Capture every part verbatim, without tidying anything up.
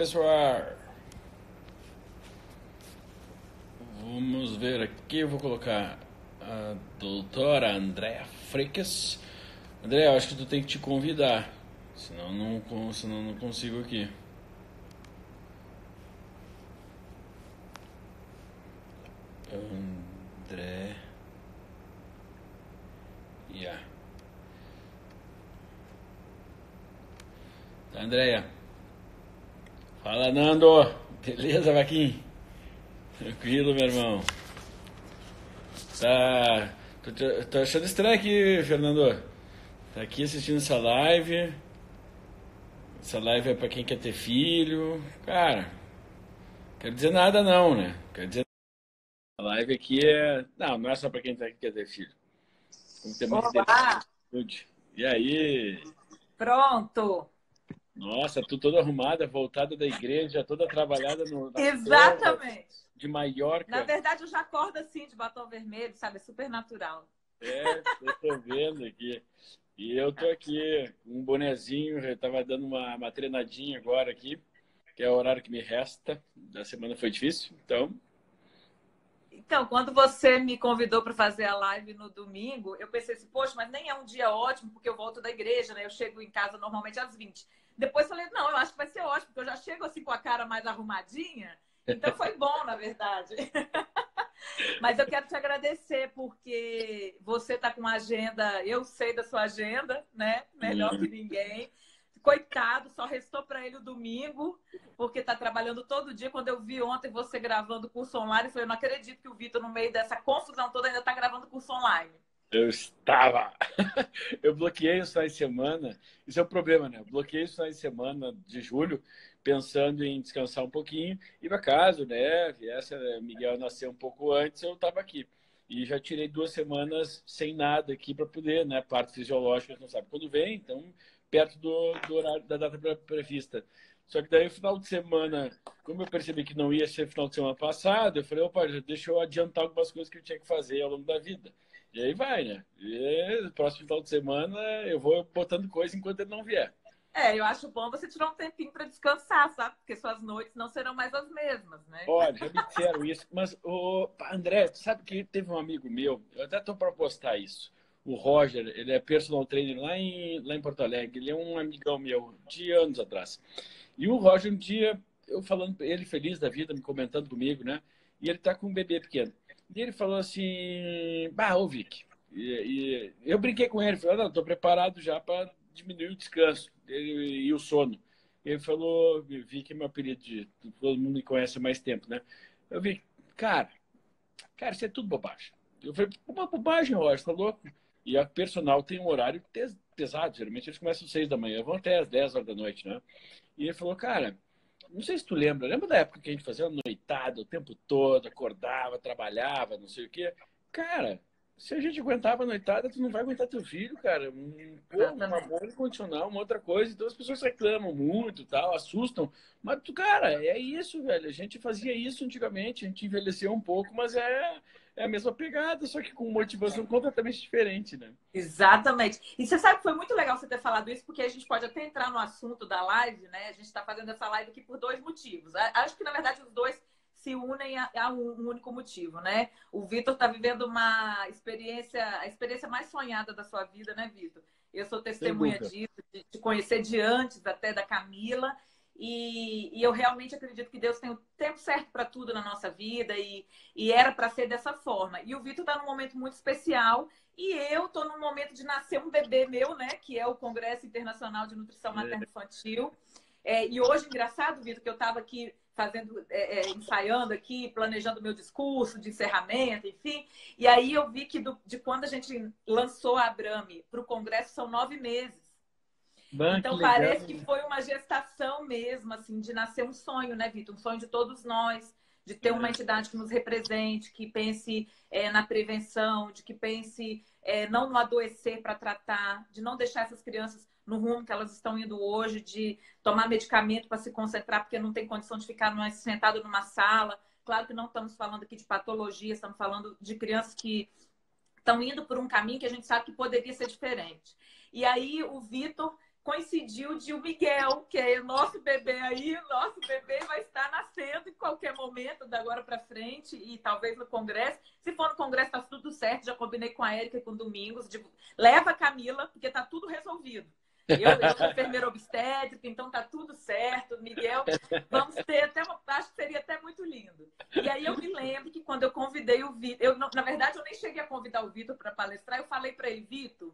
pessoal. Vamos ver aqui, eu vou colocar a doutora Andreia Friques. Andreia, acho que tu tem que te convidar, senão não, senão não consigo aqui. André... Yeah. Tá, Andreia. Fala, Nando. Beleza, Vaquim? Tranquilo, meu irmão. Tá... Tô, tô achando estranho aqui, Fernando. Tá aqui assistindo essa live. Essa live é pra quem quer ter filho. Cara... Quero dizer nada não, né? Quero dizer... A live aqui é... Não, não é só para quem tá aqui que quer ter filho. Olá! E aí? Pronto! Nossa, tu toda arrumada, voltada da igreja, toda trabalhada no... Exatamente! De Mallorca. Na verdade, eu já acordo assim, de batom vermelho, sabe? É super natural. É, eu tô vendo aqui. E eu tô aqui com um bonezinho, eu tava dando uma, uma treinadinha agora aqui, que é o horário que me resta. Da semana foi difícil, então... Então, quando você me convidou para fazer a live no domingo, eu pensei assim, poxa, mas nem é um dia ótimo, porque eu volto da igreja, né? Eu chego em casa normalmente às vinte. Depois eu falei, não, eu acho que vai ser ótimo, porque eu já chego assim com a cara mais arrumadinha. Então foi bom, na verdade. Mas eu quero te agradecer, porque você está com uma agenda, eu sei da sua agenda, né? Melhor que ninguém. Coitado, só restou para ele o domingo, porque está trabalhando todo dia. Quando eu vi ontem você gravando curso online, eu falei, eu não acredito que o Victor, no meio dessa confusão toda, ainda está gravando curso online. Eu estava. Eu bloqueei os finais de semana. Isso é o problema, né? Eu bloqueei os finais de semana de julho, pensando em descansar um pouquinho. E, por acaso, né, viesse Miguel nascer um pouco antes, eu estava aqui. E já tirei duas semanas sem nada aqui para poder, né? Parte fisiológica, não sabe quando vem, então... perto do, do horário da data prevista. Só que daí, no final de semana, como eu percebi que não ia ser final de semana passado, eu falei, opa, deixa eu adiantar algumas coisas que eu tinha que fazer ao longo da vida. E aí vai, né? E no próximo final de semana, eu vou botando coisa enquanto ele não vier. É, eu acho bom você tirar um tempinho para descansar, sabe? Porque suas noites não serão mais as mesmas, né? Olha, já me disseram isso. Mas, oh, André, sabe que teve um amigo meu, eu até estou para postar isso. O Roger, ele é personal trainer lá em, lá em Porto Alegre. Ele é um amigão meu de anos atrás. E o Roger, um dia, eu falando para ele, feliz da vida, me comentando comigo, né? E ele tá com um bebê pequeno. E ele falou assim, bah, ô Vic. E, e eu brinquei com ele, falei, não, tô preparado já para diminuir o descanso e, e o sono. E ele falou, Vic é meu apelido, de, todo mundo me conhece há mais tempo, né? Eu vi, cara, cara, isso é tudo bobagem. Eu falei, uma bobagem, Roger, tá louco? E a personal tem um horário pesado, geralmente eles começam às seis da manhã, vão até às dez horas da noite, né? E ele falou, cara, não sei se tu lembra, lembra da época que a gente fazia uma noitada o tempo todo, acordava, trabalhava, não sei o quê? Cara, se a gente aguentava a noitada, tu não vai aguentar teu filho, cara. Um, um amor incondicional, uma outra coisa. Então as pessoas reclamam muito, tal, assustam. Mas, cara, é isso, velho. A gente fazia isso antigamente, a gente envelheceu um pouco, mas é... é a mesma pegada, só que com motivação completamente diferente, né? Exatamente. E você sabe que foi muito legal você ter falado isso, porque a gente pode até entrar no assunto da live, né? A gente está fazendo essa live aqui por dois motivos. Acho que, na verdade, os dois se unem a, a um único motivo, né? O Victor está vivendo uma experiência, a experiência mais sonhada da sua vida, né, Victor? Eu sou testemunha disso, de te conhecer de antes até da Camila. E, e eu realmente acredito que Deus tem o tempo certo para tudo na nossa vida e, e era para ser dessa forma. E o Victor está num momento muito especial e eu estou num momento de nascer um bebê meu, né? Que é o Congresso Internacional de Nutrição Materno-Infantil. É, e hoje, engraçado, Victor, que eu estava aqui fazendo, é, é, ensaiando aqui, planejando meu discurso de encerramento, enfim. E aí eu vi que do, de quando a gente lançou a ABRANMI para o Congresso são nove meses. Mano, então que parece que foi uma gestação mesmo, assim, de nascer um sonho, né, Victor? Um sonho de todos nós, de ter é. uma entidade que nos represente, que pense é, na prevenção, de que pense é, não no adoecer para tratar, de não deixar essas crianças no rumo que elas estão indo hoje, de tomar medicamento para se concentrar, porque não tem condição de ficar mais sentado numa sala. Claro que não estamos falando aqui de patologia, estamos falando de crianças que estão indo por um caminho que a gente sabe que poderia ser diferente. E aí o Victor... coincidiu de o Miguel, que é nosso bebê aí, nosso bebê vai estar nascendo em qualquer momento, da agora para frente, e talvez no Congresso. Se for no Congresso, tá tudo certo, já combinei com a Érica e com o Domingos, de... leva a Camila, porque tá tudo resolvido. Eu, eu sou enfermeira obstétrica, então tá tudo certo, Miguel. Vamos ter até uma... Acho que seria até muito lindo. E aí eu me lembro que quando eu convidei o Victor... Eu, na verdade, eu nem cheguei a convidar o Victor para palestrar, eu falei para ele, Victor...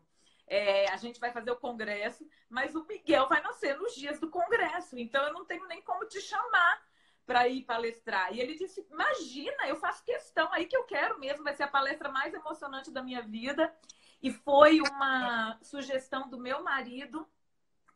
É, a gente vai fazer o congresso, mas o Miguel vai nascer nos dias do congresso, então eu não tenho nem como te chamar para ir palestrar. E ele disse, imagina, eu faço questão, aí que eu quero mesmo, vai ser a palestra mais emocionante da minha vida. E foi uma sugestão do meu marido,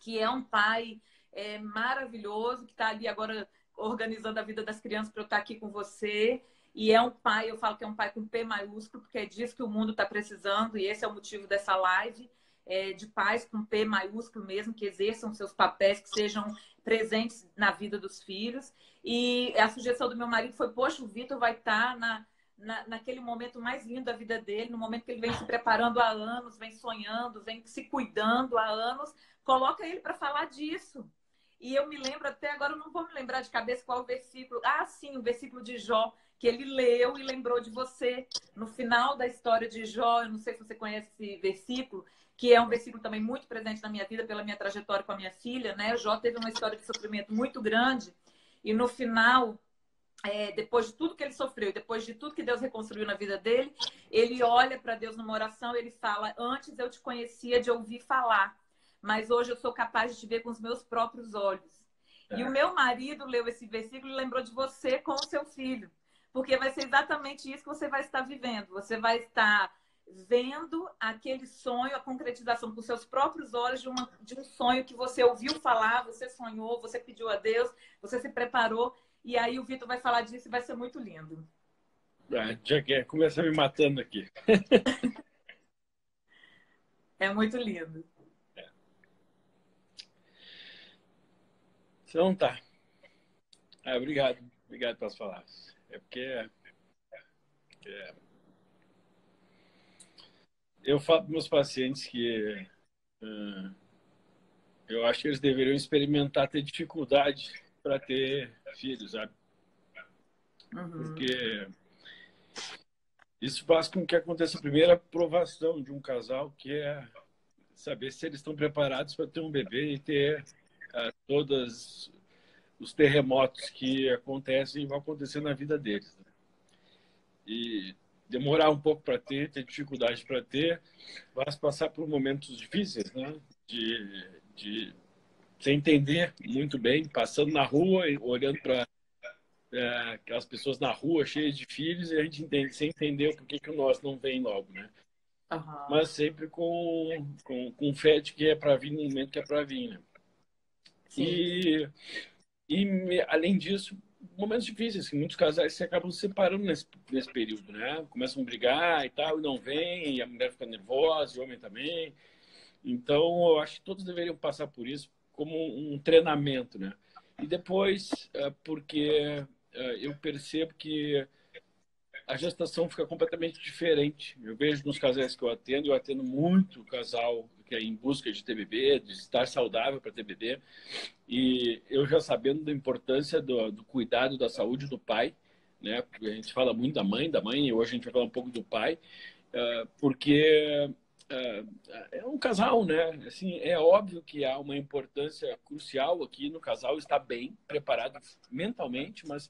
que é um pai é, maravilhoso, que está ali agora organizando a vida das crianças para eu estar aqui com você. E é um pai, eu falo que é um pai com P maiúsculo, porque é disso que o mundo está precisando, e esse é o motivo dessa live. É, de pais com P maiúsculo mesmo, que exerçam seus papéis, que sejam presentes na vida dos filhos. E a sugestão do meu marido foi, poxa, o Victor vai estar tá na, na, naquele momento mais lindo da vida dele, no momento que ele vem se preparando há anos, vem sonhando, vem se cuidando há anos, coloca ele para falar disso. E eu me lembro até agora, eu não vou me lembrar de cabeça qual o versículo. Ah, sim, o versículo de Jó, que ele leu e lembrou de você. No final da história de Jó, eu não sei se você conhece esse versículo, que é um versículo também muito presente na minha vida pela minha trajetória com a minha filha, né? O Jó teve uma história de sofrimento muito grande e no final, é, depois de tudo que ele sofreu, depois de tudo que Deus reconstruiu na vida dele, ele olha para Deus numa oração, ele fala, antes eu te conhecia de ouvir falar, mas hoje eu sou capaz de te ver com os meus próprios olhos. É. E o meu marido leu esse versículo e lembrou de você com o seu filho, porque vai ser exatamente isso que você vai estar vivendo. Você vai estar vendo aquele sonho, a concretização com seus próprios olhos de, uma, de um sonho que você ouviu falar, você sonhou, você pediu a Deus, você se preparou. E aí o Victor vai falar disso e vai ser muito lindo. Ah, já que começa me matando aqui. É muito lindo. É. Então tá. Ah, obrigado. Obrigado pelas palavras. É porque... É, é, eu falo para meus pacientes que uh, eu acho que eles deveriam experimentar ter dificuldade para ter filhos, sabe? Uhum. Porque isso faz com que aconteça a primeira provação de um casal, que é saber se eles estão preparados para ter um bebê e ter uh, todas... os terremotos que acontecem e vão acontecer na vida deles. Né? E demorar um pouco para ter, ter dificuldade para ter, vai passar por momentos difíceis, né? De, de se entender muito bem, passando na rua, olhando para é, aquelas pessoas na rua cheias de filhos, e a gente entende, sem entender por que que o nosso não vem logo, né? Uhum. Mas sempre com, com, com fé de que é para vir no momento que é para vir, né? Sim. E... E, além disso, momentos difíceis, que muitos casais se acabam se separando nesse, nesse período, né? Começam a brigar e tal, e não vem, e a mulher fica nervosa, e o homem também. Então, eu acho que todos deveriam passar por isso como um treinamento, né? E depois, porque eu percebo que a gestação fica completamente diferente. Eu vejo nos casais que eu atendo, eu atendo muito casal que é em busca de ter bebê, de estar saudável para ter bebê. E eu já sabendo da importância do, do cuidado da saúde do pai, né? Porque a gente fala muito da mãe, da mãe, e hoje a gente vai falar um pouco do pai, porque é um casal, né? Assim, é óbvio que há uma importância crucial aqui no casal estar bem preparado mentalmente, mas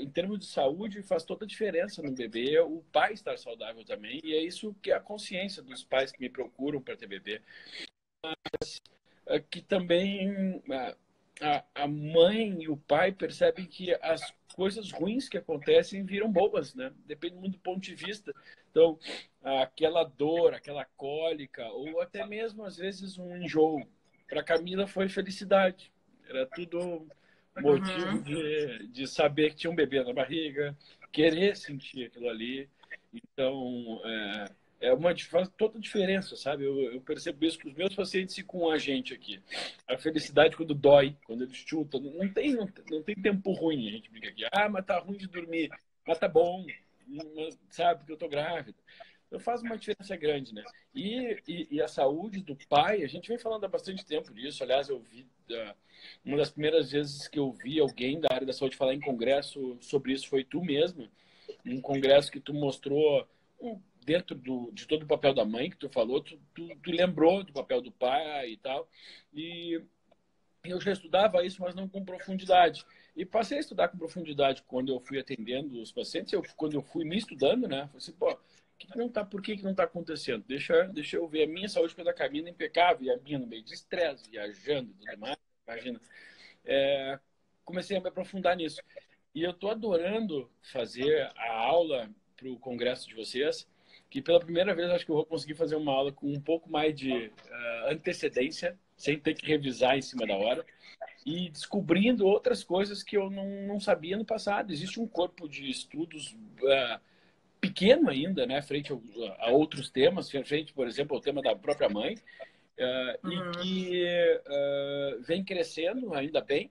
em termos de saúde faz toda a diferença no bebê, o pai estar saudável também, e é isso que é a consciência dos pais que me procuram para ter bebê. Mas que também a, a mãe e o pai percebem que as coisas ruins que acontecem viram boas, né? Depende muito do ponto de vista. Então, aquela dor, aquela cólica, ou até mesmo, às vezes, um enjoo. Para Camila foi felicidade. Era tudo... motivo uhum. de, de saber que tinha um bebê na barriga, querer sentir aquilo ali. Então, é, é uma faz toda diferença, sabe? Eu, eu percebo isso com os meus pacientes e com a gente aqui. A felicidade quando dói, quando eles chutam, não tem, não, não tem tempo ruim, a gente brinca aqui. Ah, mas tá ruim de dormir, mas tá bom, mas sabe que eu tô grávida. faz uma diferença grande, né? E, e, e a saúde do pai, a gente vem falando há bastante tempo disso. Aliás, eu vi uh, uma das primeiras vezes que eu vi alguém da área da saúde falar em congresso sobre isso foi tu mesmo. Um congresso que tu mostrou um, dentro do, de todo o papel da mãe que tu falou, tu, tu, tu lembrou do papel do pai e tal. E eu já estudava isso, mas não com profundidade. E passei a estudar com profundidade quando eu fui atendendo os pacientes, eu, quando eu fui me estudando, né? Falei assim, pô, que não tá, por que que não está acontecendo? Deixa, deixa eu ver a minha saúde pela Camila impecável, e a minha no meio de estresse, viajando, tudo mais, imagina. É, comecei a me aprofundar nisso. E eu estou adorando fazer a aula para o congresso de vocês, que pela primeira vez acho que eu vou conseguir fazer uma aula com um pouco mais de uh, antecedência, sem ter que revisar em cima da hora, e descobrindo outras coisas que eu não, não sabia no passado. Existe um corpo de estudos uh, pequeno ainda, né, frente a, a outros temas, frente, por exemplo, ao tema da própria mãe, uh, uhum. e que uh, vem crescendo, ainda bem,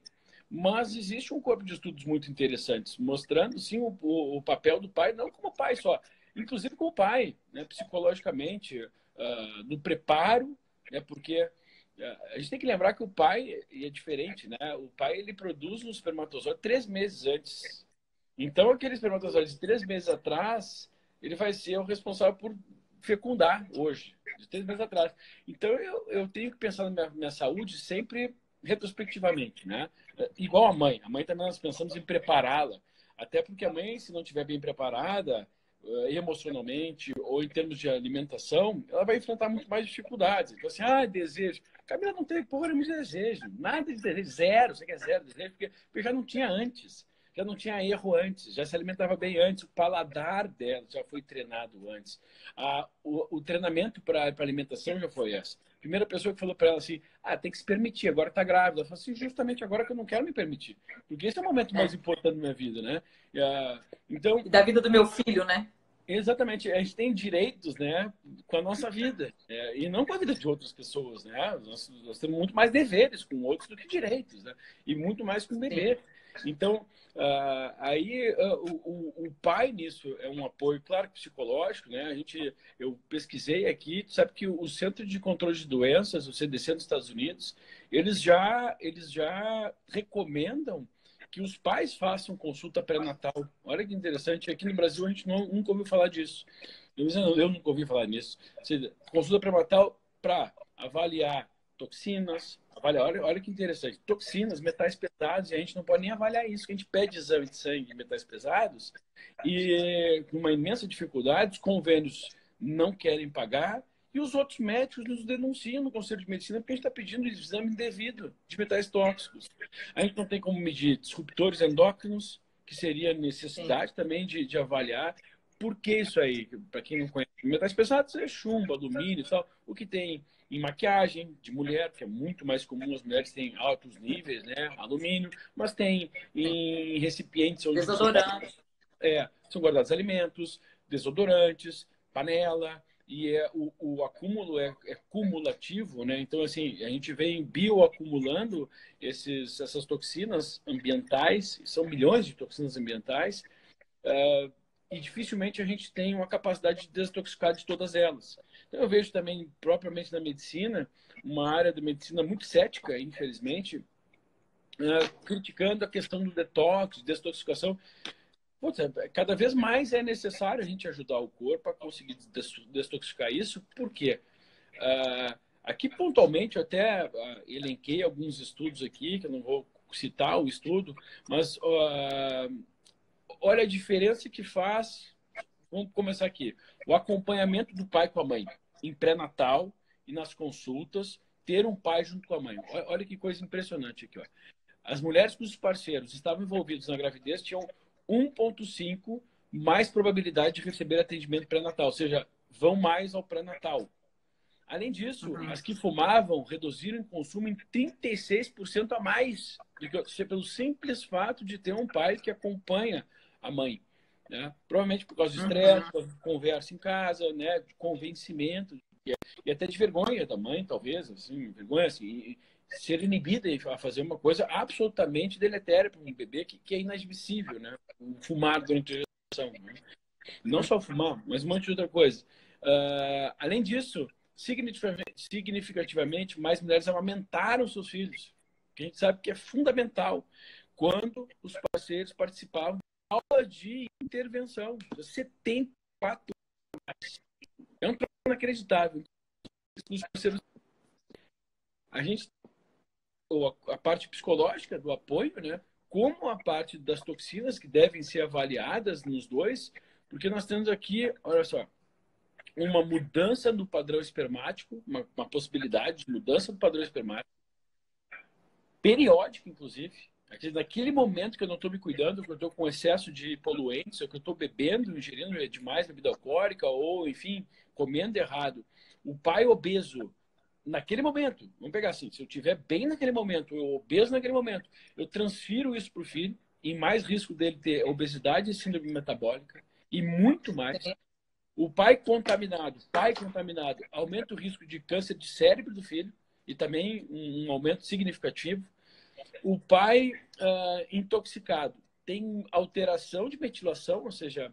mas existe um corpo de estudos muito interessantes, mostrando, sim, o, o papel do pai, não como pai só, inclusive como pai, né, psicologicamente, uh, no preparo, né, porque a gente tem que lembrar que o pai, e é diferente, né, o pai ele produz um espermatozoide três meses antes. Então, aquele espermatozoide de três meses atrás, ele vai ser o responsável por fecundar hoje, de três meses atrás. Então, eu, eu tenho que pensar na minha, minha saúde sempre retrospectivamente, né? Igual a mãe. A mãe também nós pensamos em prepará-la. Até porque a mãe, se não estiver bem preparada emocionalmente ou em termos de alimentação, ela vai enfrentar muito mais dificuldades. Então, assim, ah, desejo. Camila não tem porra de desejo. Nada de desejo. Zero. Você quer zero desejo? Porque eu já não tinha antes. Já não tinha erro antes, já se alimentava bem antes, o paladar dela já foi treinado antes. Ah, o, o treinamento para alimentação já foi essa. A primeira pessoa que falou para ela assim, ah, tem que se permitir, agora está grávida. Ela falou assim, justamente agora que eu não quero me permitir. Porque esse é o momento mais importante da minha vida, né? Ah, então, da vida do meu filho, né? Exatamente. A gente tem direitos, né, com a nossa vida. É, e não com a vida de outras pessoas, né? Nós, nós temos muito mais deveres com outros do que direitos, né? E muito mais com o bebê. Então, uh, aí uh, o, o pai nisso é um apoio, claro, psicológico, né? A gente, eu pesquisei aqui, tu sabe que o Centro de Controle de Doenças, o C D C dos Estados Unidos, eles já, eles já recomendam que os pais façam consulta pré-natal. Olha que interessante, aqui no Brasil a gente não, nunca ouviu falar disso. Eu, eu nunca ouvi falar nisso. Consulta pré-natal para avaliar toxinas, avaliar, olha, olha que interessante, toxinas, metais pesados, e a gente não pode nem avaliar isso, que a gente pede exame de sangue de metais pesados e com uma imensa dificuldade, os convênios não querem pagar e os outros médicos nos denunciam no Conselho de Medicina porque a gente está pedindo exame indevido de metais tóxicos. A gente não tem como medir disruptores endócrinos, que seria necessidade também de, de avaliar. Por que isso aí? Para quem não conhece, metais pesados é chumbo, alumínio e tal, o que tem em maquiagem de mulher, que é muito mais comum, as mulheres têm altos níveis, né? Alumínio, mas tem em recipientes... onde desodorantes. São, é, são guardados alimentos, desodorantes, panela, e é, o, o acúmulo é, é cumulativo, né? Então, assim, a gente vem bioacumulando esses, essas toxinas ambientais, são milhões de toxinas ambientais, uh, e dificilmente a gente tem uma capacidade de desintoxicar de todas elas. Eu vejo também, propriamente na medicina, uma área da medicina muito cética, infelizmente, criticando a questão do detox, desintoxicação. Puta, cada vez mais é necessário a gente ajudar o corpo a conseguir desintoxicar isso. Por quê? Aqui, pontualmente, eu até elenquei alguns estudos aqui, que eu não vou citar o estudo, mas olha a diferença que faz... Vamos começar aqui. O acompanhamento do pai com a mãe em pré-natal e nas consultas, ter um pai junto com a mãe. Olha que coisa impressionante aqui. Ó. As mulheres cujos parceiros estavam envolvidos na gravidez tinham um vírgula cinco mais probabilidade de receber atendimento pré-natal, ou seja, vão mais ao pré-natal. Além disso, uhum. as que fumavam reduziram o consumo em trinta e seis por cento a mais, pelo simples fato de ter um pai que acompanha a mãe. Né? Provavelmente por causa de estresse, uhum. conversa em casa, né? De convencimento e até de vergonha da mãe, talvez, assim, vergonha, assim, ser inibida a fazer uma coisa absolutamente deletéria para um bebê que, que é inadmissível, né? Fumar durante a gestação, né? Não só fumar, mas um monte de outra coisa. Uh, além disso, significativamente, mais mulheres amamentaram seus filhos, que a gente sabe que é fundamental quando os parceiros participavam da aula de intervenção. setenta e quatro é um trabalho inacreditável. A gente, ou a parte psicológica do apoio, né? Como a parte das toxinas que devem ser avaliadas nos dois, porque nós temos aqui, olha só, uma mudança no padrão espermático, uma, uma possibilidade de mudança do padrão espermático, periódico, inclusive. Naquele momento que eu não estou me cuidando, que eu estou com excesso de poluentes, ou que eu estou bebendo, ingerindo demais bebida alcoólica, ou, enfim, comendo errado. O pai obeso, naquele momento, vamos pegar assim, se eu estiver bem naquele momento, eu obeso naquele momento, eu transfiro isso para o filho, e mais risco dele ter obesidade e síndrome metabólica, e muito mais. O pai contaminado, pai contaminado, aumenta o risco de câncer de cérebro do filho, e também um aumento significativo. O pai uh, intoxicado tem alteração de metilação, ou seja,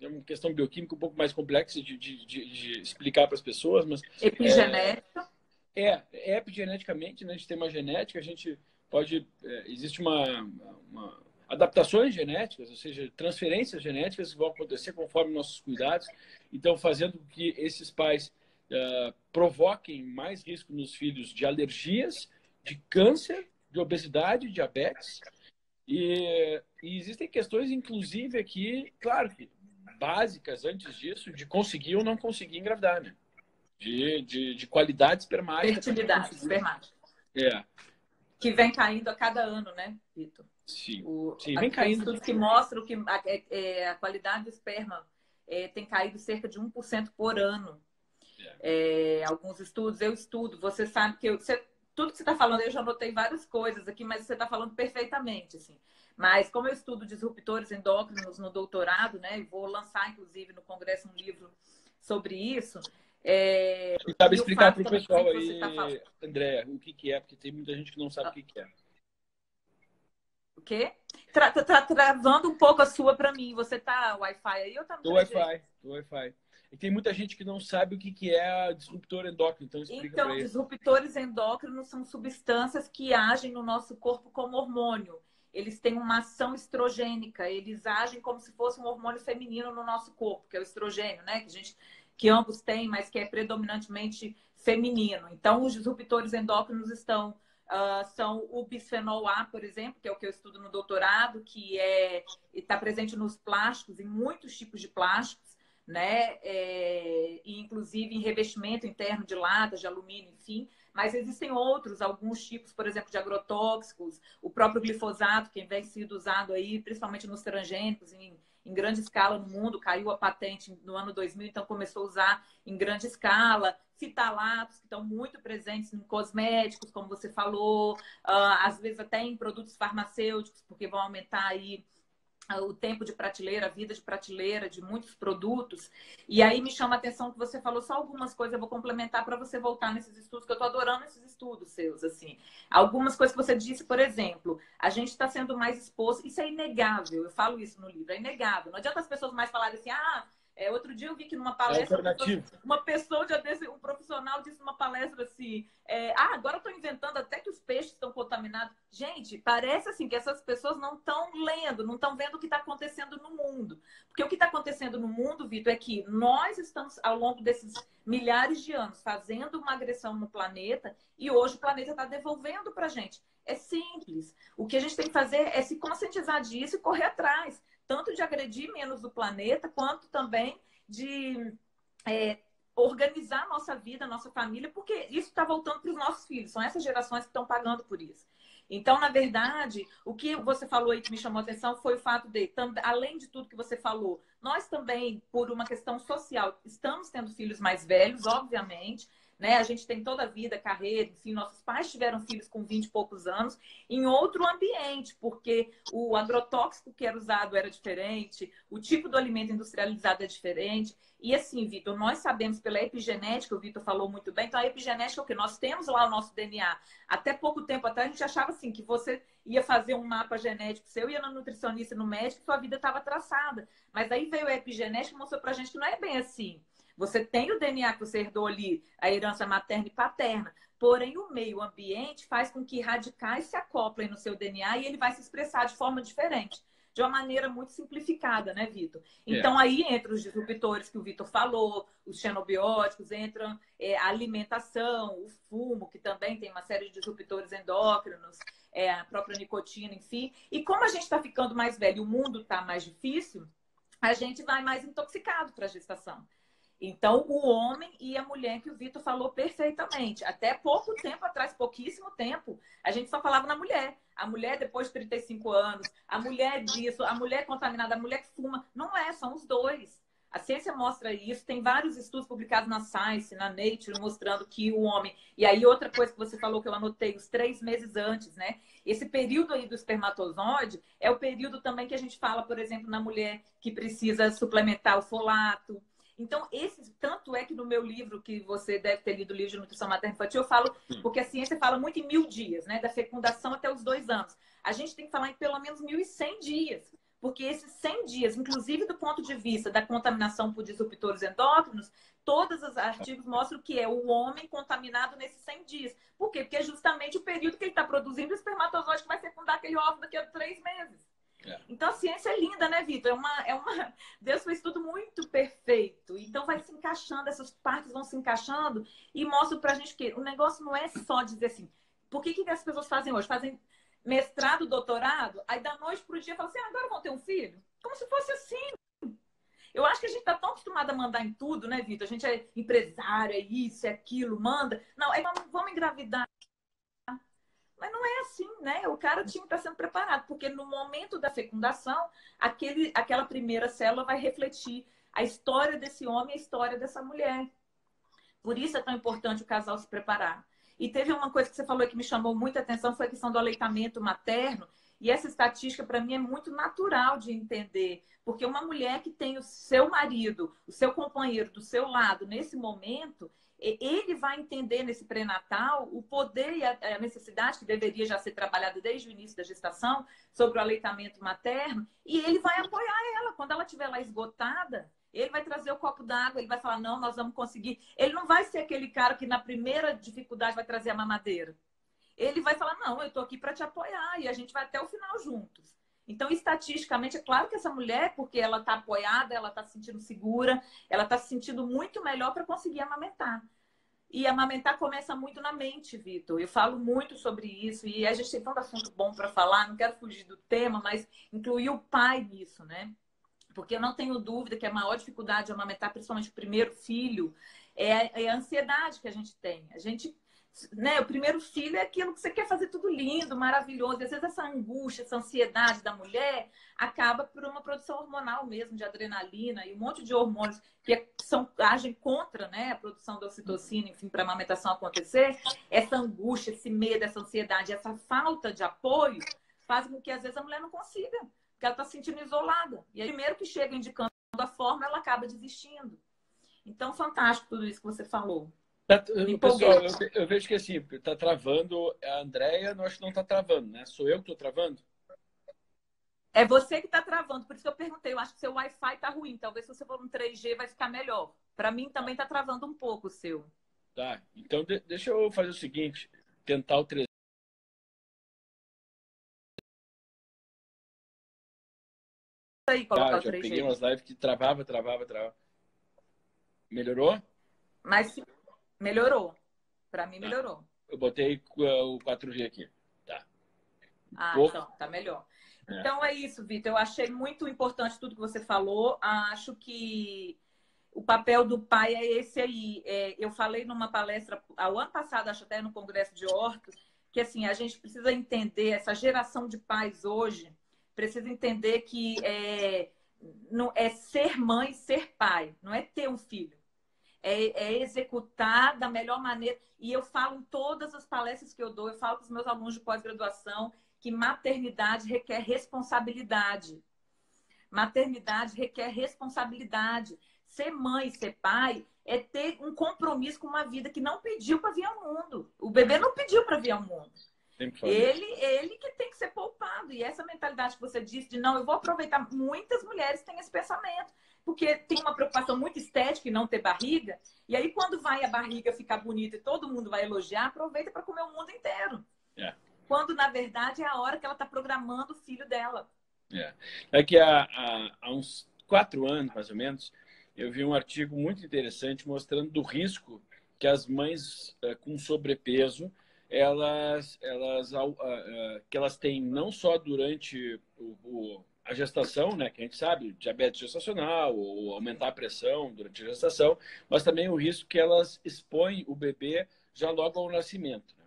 é uma questão bioquímica um pouco mais complexa de, de, de, de explicar para as pessoas, mas... Epigenética. É, é, epigeneticamente, né? A gente tem uma genética, a gente pode... É, existe uma, uma... adaptações genéticas, ou seja, transferências genéticas que vão acontecer conforme nossos cuidados. Então, fazendo com que esses pais uh, provoquem mais risco nos filhos de alergias, de câncer, de obesidade, diabetes. E, e existem questões, inclusive, aqui, claro que básicas antes disso, de conseguir ou não conseguir engravidar, né? De, de, de qualidade espermática. Fertilidade espermática. É. Que vem caindo a cada ano, né, Victor? Sim, o, sim vem caindo. Estudos que mostram que a, é, a qualidade do esperma é, tem caído cerca de um por cento por ano. É. É, alguns estudos, eu estudo, você sabe que eu... Você, tudo que você está falando, eu já anotei várias coisas aqui, mas você está falando perfeitamente, assim. Mas como eu estudo disruptores endócrinos no doutorado, né? E vou lançar, inclusive, no Congresso um livro sobre isso. É... Você sabe explicar para o pessoal aí, tá Andréia, o que, que é? Porque tem muita gente que não sabe ah. o que, que é. O quê? Tra tra tra travando um pouco a sua para mim. Você tá Wi-Fi aí ou tá no Wi-Fi? Do Wi-Fi. E tem muita gente que não sabe o que é disruptor endócrino. Então, explica então pra disruptores endócrinos são substâncias que agem no nosso corpo como hormônio. Eles têm uma ação estrogênica. Eles agem como se fosse um hormônio feminino no nosso corpo, que é o estrogênio, né? Que, a gente, que ambos têm, mas que é predominantemente feminino. Então, os disruptores endócrinos estão, uh, são o bisfenol A, por exemplo, que é o que eu estudo no doutorado, que é, está presente nos plásticos, em muitos tipos de plásticos. Né? É, inclusive em revestimento interno de latas, de alumínio, enfim. Mas existem outros, alguns tipos, por exemplo, de agrotóxicos, o próprio glifosato, que vem sendo usado aí, principalmente nos transgênicos, em, em grande escala no mundo, caiu a patente no ano dois mil, então começou a usar em grande escala. Fitalatos, que estão muito presentes em cosméticos, como você falou, às vezes até em produtos farmacêuticos, porque vão aumentar aí o tempo de prateleira, a vida de prateleira de muitos produtos. E aí me chama a atenção que você falou só algumas coisas, eu vou complementar para você voltar nesses estudos, que eu estou adorando esses estudos seus, assim. Algumas coisas que você disse, por exemplo, a gente está sendo mais exposto, isso é inegável, eu falo isso no livro, é inegável. Não adianta as pessoas mais falarem assim, ah, é, outro dia eu vi que numa palestra, é uma pessoa, uma pessoa de, um profissional disse numa palestra assim, é, ah, agora estou inventando até que os peixes estão contaminados. Gente, parece assim que essas pessoas não estão lendo, não estão vendo o que está acontecendo no mundo. Porque o que está acontecendo no mundo, Victor, é que nós estamos, ao longo desses milhares de anos, fazendo uma agressão no planeta e hoje o planeta está devolvendo para a gente. É simples. O que a gente tem que fazer é se conscientizar disso e correr atrás. Tanto de agredir menos o planeta, quanto também de é, organizar nossa vida, nossa família, porque isso está voltando para os nossos filhos. São essas gerações que estão pagando por isso. Então, na verdade, o que você falou aí que me chamou a atenção foi o fato de, além de tudo que você falou, nós também, por uma questão social, estamos tendo filhos mais velhos, obviamente, né? A gente tem toda a vida, carreira, enfim, nossos pais tiveram filhos com vinte e poucos anos em outro ambiente, porque o agrotóxico que era usado era diferente, o tipo do alimento industrializado é diferente. E assim, Victor, nós sabemos pela epigenética, o Victor falou muito bem, então a epigenética é o que? Nós temos lá o nosso D N A. Até pouco tempo atrás a gente achava assim, que você ia fazer um mapa genético seu, ia na nutricionista, no médico, sua vida estava traçada. Mas aí veio a epigenética e mostrou pra gente que não é bem assim. Você tem o D N A que você herdou ali, a herança materna e paterna. Porém, o meio ambiente faz com que radicais se acoplem no seu D N A e ele vai se expressar de forma diferente. De uma maneira muito simplificada, né, Victor? Então, é. aí entra os disruptores que o Victor falou, os xenobióticos, entram é, a alimentação, o fumo, que também tem uma série de disruptores endócrinos, é, a própria nicotina, enfim. E como a gente está ficando mais velho e o mundo está mais difícil, a gente vai mais intoxicado para a gestação. Então, o homem e a mulher, que o Victor falou perfeitamente. Até pouco tempo atrás, pouquíssimo tempo, a gente só falava na mulher. A mulher depois de trinta e cinco anos, a mulher disso, a mulher contaminada, a mulher que fuma. Não é, são os dois. A ciência mostra isso. Tem vários estudos publicados na Science, na Nature, mostrando que o homem... E aí, outra coisa que você falou, que eu anotei, os três meses antes, né? Esse período aí do espermatozoide é o período também que a gente fala, por exemplo, na mulher que precisa suplementar o folato. Então, esse, tanto é que no meu livro, que você deve ter lido, o livro de Nutrição Materno-Infantil, eu falo, porque a ciência fala muito em mil dias, né? Da fecundação até os dois anos. A gente tem que falar em pelo menos mil e cem dias, porque esses cem dias, inclusive do ponto de vista da contaminação por disruptores endócrinos, todos os artigos mostram que é o homem contaminado nesses cem dias. Por quê? Porque é justamente o período que ele está produzindo o espermatozoide que vai fecundar aquele óvulo daqui a três meses. É. Então, a ciência é linda, né, Victor? É uma, é uma... Deus fez tudo muito perfeito. Então, vai se encaixando, essas partes vão se encaixando e mostra pra gente que o negócio não é só dizer assim, por que que as pessoas fazem hoje? Fazem mestrado, doutorado, aí da noite pro dia falam assim, ah, agora vão ter um filho? Como se fosse assim. Eu acho que a gente tá tão acostumado a mandar em tudo, né, Victor? A gente é empresário, é isso, é aquilo, manda. Não, é, vamos engravidar. Mas não é assim, né? O cara tinha que estar sendo preparado, porque no momento da fecundação, aquele, aquela primeira célula vai refletir a história desse homem e a história dessa mulher. Por isso é tão importante o casal se preparar. E teve uma coisa que você falou que me chamou muita atenção, foi a questão do aleitamento materno. E essa estatística, para mim, é muito natural de entender. Porque uma mulher que tem o seu marido, o seu companheiro do seu lado nesse momento... ele vai entender nesse pré-natal o poder e a necessidade que deveria já ser trabalhada desde o início da gestação sobre o aleitamento materno, e ele vai apoiar ela. Quando ela estiver lá esgotada, ele vai trazer o copo d'água, ele vai falar, não, nós vamos conseguir. Ele não vai ser aquele cara que na primeira dificuldade vai trazer a mamadeira. Ele vai falar, não, eu estou aqui para te apoiar, e a gente vai até o final juntos. Então, estatisticamente, é claro que essa mulher, porque ela está apoiada, ela está se sentindo segura, ela está se sentindo muito melhor para conseguir amamentar. E amamentar começa muito na mente, Victor. Eu falo muito sobre isso e a gente tem tanto assunto bom para falar, não quero fugir do tema, mas incluir o pai nisso, né? Porque eu não tenho dúvida que a maior dificuldade de amamentar, principalmente o primeiro filho, é a ansiedade que a gente tem. A gente... né? O primeiro filho é aquilo que você quer fazer tudo lindo, maravilhoso. E às vezes essa angústia, essa ansiedade da mulher acaba por uma produção hormonal mesmo, de adrenalina e um monte de hormônios que são, agem contra, né, a produção da ocitocina, enfim, para a amamentação acontecer. Essa angústia, esse medo, essa ansiedade, essa falta de apoio faz com que às vezes a mulher não consiga, porque ela está se sentindo isolada. E aí, primeiro que chega indicando a forma, ela acaba desistindo. Então, fantástico tudo isso que você falou. Pessoal, eu, eu vejo que assim, tá travando a Andreia, eu acho que não tá travando, né? Sou eu que tô travando? É você que tá travando, por isso que eu perguntei, eu acho que seu Wi-Fi tá ruim, talvez se você for um três G vai ficar melhor. Para mim também tá travando um pouco o seu. Tá, então de deixa eu fazer o seguinte, tentar o três G. Aí, colocar ah, o três G. Já peguei umas lives que travava, travava, travava. Melhorou? Mas se... melhorou. Para mim, tá. Melhorou. Eu botei o quatro G aqui. Tá. Ah, Opa. Então, tá melhor. É. Então, é isso, Victor. Eu achei muito importante tudo que você falou. Acho que o papel do pai é esse aí. É, eu falei numa palestra, ao ano passado, acho até no Congresso de Horto, que assim, a gente precisa entender, essa geração de pais hoje, precisa entender que é, não, é ser mãe, ser pai. Não é ter um filho. É, é executar da melhor maneira. E eu falo em todas as palestras que eu dou, eu falo para os meus alunos de pós-graduação que maternidade requer responsabilidade. Maternidade requer responsabilidade. Ser mãe, ser pai é ter um compromisso com uma vida que não pediu para vir ao mundo. O bebê não pediu para vir ao mundo. Ele, ele que tem que ser poupado. E essa mentalidade que você disse de não, eu vou aproveitar. Muitas mulheres têm esse pensamento. porque tem uma preocupação muito estética em não ter barriga. E aí, quando vai a barriga ficar bonita e todo mundo vai elogiar, aproveita para comer o mundo inteiro. É. Quando, na verdade, é a hora que ela está programando o filho dela. É. Daqui a, a, a uns quatro anos, mais ou menos, eu vi um artigo muito interessante mostrando do risco que as mães uh, com sobrepeso, elas, elas, uh, uh, que elas têm não só durante o... o a gestação, né, que a gente sabe, diabetes gestacional, ou aumentar a pressão durante a gestação, mas também o risco que elas expõem o bebê já logo ao nascimento. Né?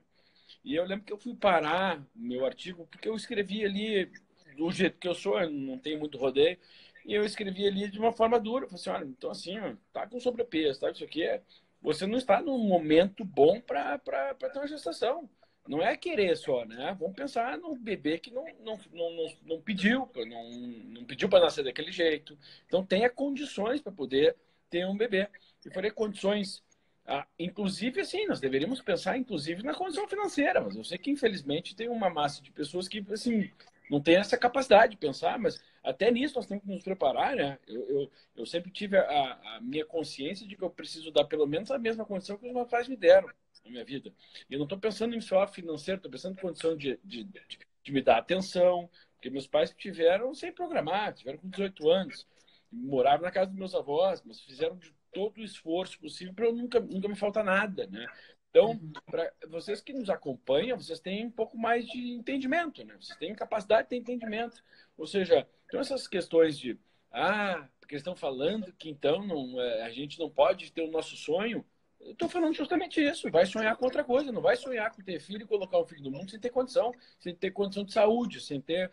E eu lembro que eu fui parar meu artigo, porque eu escrevi ali do jeito que eu sou, eu não tenho muito rodeio, e eu escrevi ali de uma forma dura, falei assim, olha, então assim, ó, tá com sobrepeso, tá, isso aqui é... Você não está num momento bom para para ter uma gestação. Não é querer só, né? Vamos pensar no bebê que não, não, não, não pediu, não, não pediu para nascer daquele jeito. Então, tenha condições para poder ter um bebê. E falei condições, ah, inclusive, assim, nós deveríamos pensar, inclusive, na condição financeira. Mas eu sei que, infelizmente, tem uma massa de pessoas que, assim, não tem essa capacidade de pensar, mas até nisso nós temos que nos preparar, né? Eu, eu, eu sempre tive a, a minha consciência de que eu preciso dar pelo menos a mesma condição que os meus pais me deram na minha vida. E eu não estou pensando em só financeiro, estou pensando em condição de, de, de, de me dar atenção, porque meus pais tiveram sem programar, tiveram com dezoito anos, moravam na casa dos meus avós, mas fizeram de todo o esforço possível para eu nunca, nunca me faltar nada, né? Então, para vocês que nos acompanham, vocês têm um pouco mais de entendimento, né? Vocês têm capacidade de ter entendimento. Ou seja, então essas questões de, ah, porque eles estão falando que então não, a gente não pode ter o nosso sonho. Eu estou falando justamente isso. Vai sonhar com outra coisa. Não vai sonhar com ter filho e colocar o filho no mundo sem ter condição. Sem ter condição de saúde, sem, ter,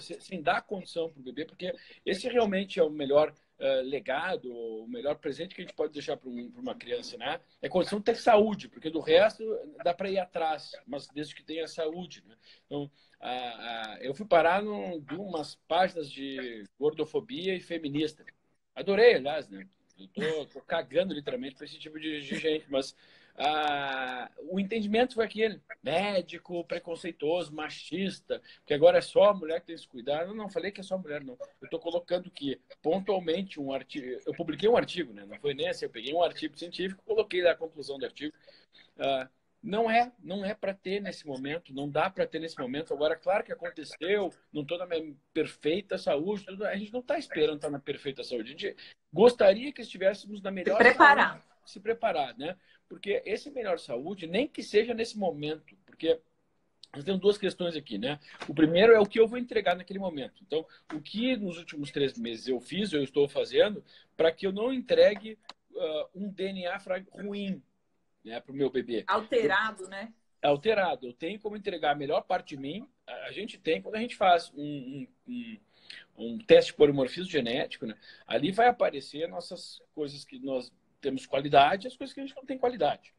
sem dar condição para o bebê. Porque esse realmente é o melhor uh, legado, o melhor presente que a gente pode deixar para um, uma criança, né? É condição de ter saúde. Porque do resto dá para ir atrás. Mas desde que tenha saúde, né? Então, a, a, eu fui parar em umas páginas de gordofobia e feminista. Adorei, aliás, né? Eu tô, tô cagando literalmente para esse tipo de, de gente, mas ah, o entendimento foi aquele médico, preconceituoso, machista, que agora é só a mulher que tem que se cuidar. Eu não falei que é só a mulher, não. Eu tô colocando que pontualmente um artigo, eu publiquei um artigo, né? Não foi nesse, eu peguei um artigo científico, coloquei lá a conclusão do artigo. Ah, não é, não é para ter nesse momento, não dá para ter nesse momento. Agora, claro que aconteceu, não estou na minha perfeita saúde, tudo, a gente não está esperando estar na perfeita saúde. A gente gostaria que estivéssemos na melhor saúde. Se preparar. Se preparar, né? Porque esse melhor saúde, nem que seja nesse momento, porque nós temos duas questões aqui, né? O primeiro é o que eu vou entregar naquele momento. Então, o que nos últimos três meses eu fiz, eu estou fazendo, para que eu não entregue uh, um D N A ruim, né, para o meu bebê. Alterado, eu, né? Alterado. Eu tenho como entregar a melhor parte de mim. A gente tem, quando a gente faz um, um, um, um teste de polimorfismo genético, né, ali vai aparecer nossas coisas que nós temos qualidade e as coisas que a gente não tem qualidade.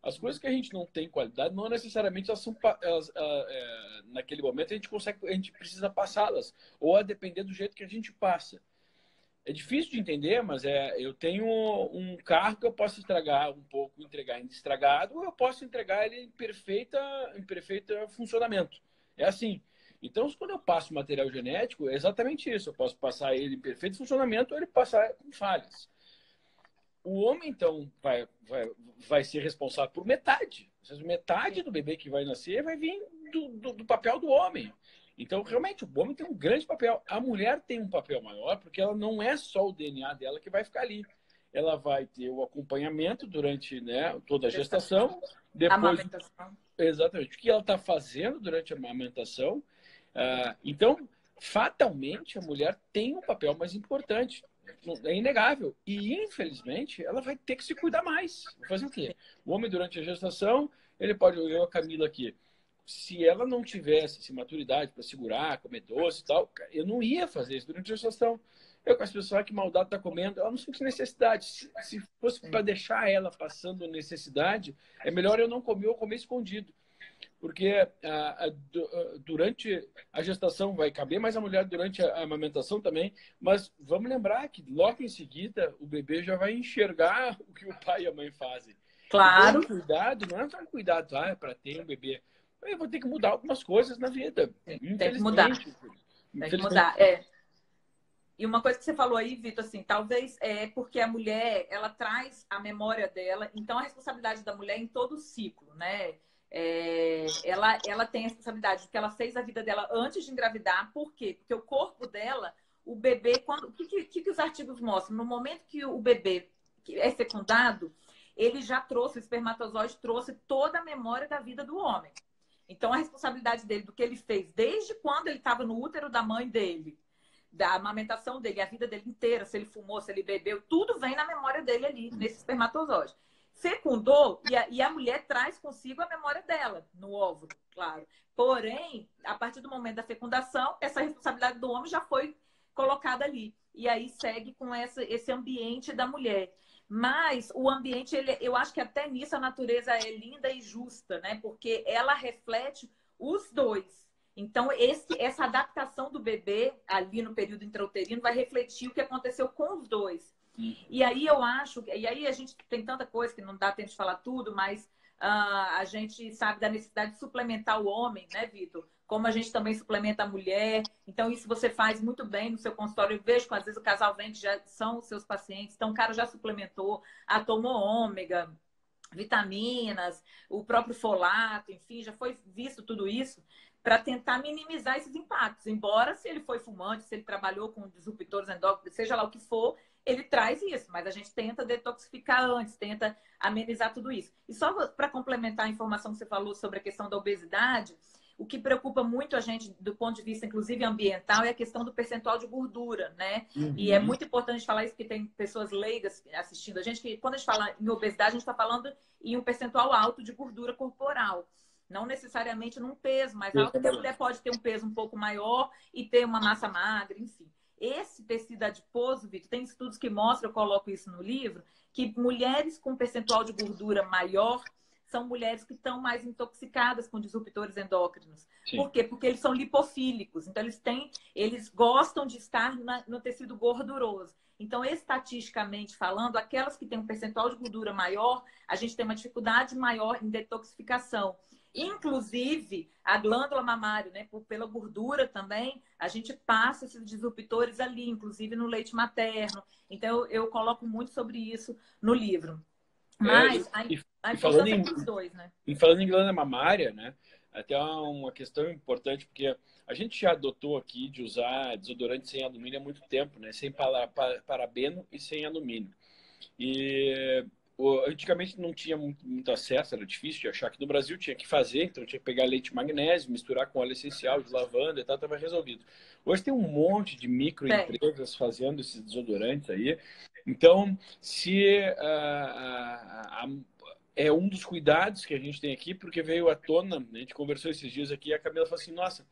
As coisas que a gente não tem qualidade, não necessariamente elas são, elas, elas, é, naquele momento, a gente consegue, a gente precisa passá-las. Ou a depender do jeito que a gente passa. É difícil de entender, mas é, eu tenho um carro que eu posso estragar um pouco, entregar estragado, ou eu posso entregar ele em perfeita, em perfeita funcionamento. É assim. Então, quando eu passo material genético, é exatamente isso. Eu posso passar ele em perfeito funcionamento ou ele passar com falhas. O homem, então, vai, vai, vai ser responsável por metade. Metade do bebê que vai nascer vai vir do, do, do papel do homem. Então, realmente, o homem tem um grande papel. A mulher tem um papel maior, porque ela não é só o D N A dela que vai ficar ali. Ela vai ter o acompanhamento durante, né, toda a gestação. Depois, amamentação. Exatamente. O que ela está fazendo durante a amamentação. Ah, então, fatalmente, a mulher tem um papel mais importante. É inegável. E, infelizmente, ela vai ter que se cuidar mais. Vai fazer o quê? O homem, durante a gestação, ele pode... Eu, a Camila aqui... Se ela não tivesse assim, maturidade para segurar, comer doce e tal, eu não ia fazer isso durante a gestação. Eu com as pessoas que maldade está comendo, ela não sente necessidade. Se, se fosse para deixar ela passando necessidade, é melhor eu não comer ou comer escondido. Porque a, a, durante a gestação vai caber mais a mulher durante a amamentação também. Mas vamos lembrar que logo em seguida o bebê já vai enxergar o que o pai e a mãe fazem. Claro. Então, cuidado, não é só um cuidado tá? É para ter um bebê. Eu vou ter que mudar algumas coisas na vida. Tem que mudar. Tem que mudar, é. E uma coisa que você falou aí, Victor, assim, talvez é porque a mulher, ela traz a memória dela, então a responsabilidade da mulher em todo o ciclo, né? É, ela, ela tem a responsabilidade porque ela fez a vida dela antes de engravidar. Por quê? Porque o corpo dela, o bebê, quando, o que, que, que os artigos mostram? No momento que o bebê é fecundado, ele já trouxe, o espermatozoide trouxe toda a memória da vida do homem. Então a responsabilidade dele, do que ele fez desde quando ele estava no útero da mãe dele, da amamentação dele, a vida dele inteira, se ele fumou, se ele bebeu, tudo vem na memória dele ali, nesse espermatozoide. Fecundou, e a, e a mulher traz consigo a memória dela, no óvulo, claro. Porém, a partir do momento da fecundação, essa responsabilidade do homem já foi colocada ali. E aí segue com essa, esse ambiente da mulher. Mas o ambiente, ele, eu acho que até nisso a natureza é linda e justa, né? Porque ela reflete os dois. Então, esse, essa adaptação do bebê ali no período intrauterino vai refletir o que aconteceu com os dois. E aí eu acho, e aí a gente tem tanta coisa que não dá tempo de falar tudo, mas uh, a gente sabe da necessidade de suplementar o homem, né, Victor? Como a gente também suplementa a mulher. Então, isso você faz muito bem no seu consultório. Eu vejo que às vezes o casal vem que já são os seus pacientes. Então, o cara já suplementou, a tomou ômega, vitaminas, o próprio folato, enfim, já foi visto tudo isso, para tentar minimizar esses impactos. Embora, se ele foi fumante, se ele trabalhou com disruptores endócrinos, seja lá o que for, ele traz isso. Mas a gente tenta detoxificar antes, tenta amenizar tudo isso. E só para complementar a informação que você falou sobre a questão da obesidade, o que preocupa muito a gente, do ponto de vista, inclusive, ambiental, é a questão do percentual de gordura, né? Uhum. E é muito importante falar isso, porque tem pessoas leigas assistindo a gente, que quando a gente fala em obesidade, a gente está falando em um percentual alto de gordura corporal. Não necessariamente num peso mais alto, porque a mulher pode ter um peso um pouco maior e ter uma massa magra, enfim. Esse tecido adiposo, Victor, tem estudos que mostram, eu coloco isso no livro, que mulheres com percentual de gordura maior são mulheres que estão mais intoxicadas com disruptores endócrinos. Sim. Por quê? Porque eles são lipofílicos. Então, eles têm, eles gostam de estar na, no tecido gorduroso. Então, estatisticamente falando, aquelas que têm um percentual de gordura maior, a gente tem uma dificuldade maior em detoxificação. Inclusive, a glândula mamária, né? Por, pela gordura também, a gente passa esses disruptores ali, inclusive no leite materno. Então, eu, eu coloco muito sobre isso no livro. Mas, é, e, a, a e falando em, dos dois, né? E falando em glândula mamária, né? Até uma questão importante, porque a gente já adotou aqui de usar desodorante sem alumínio há muito tempo, né? Sem parabeno e sem alumínio. E... antigamente não tinha muito, muito acesso, era difícil de achar. Aqui no Brasil tinha que fazer, então tinha que pegar leite de magnésio, misturar com óleo essencial de lavanda e tal, estava resolvido. Hoje tem um monte de microempresas fazendo esses desodorantes aí. Então, se a, a, a, é um dos cuidados que a gente tem aqui, porque veio à tona, né? A gente conversou esses dias aqui e a Camila falou assim, nossa,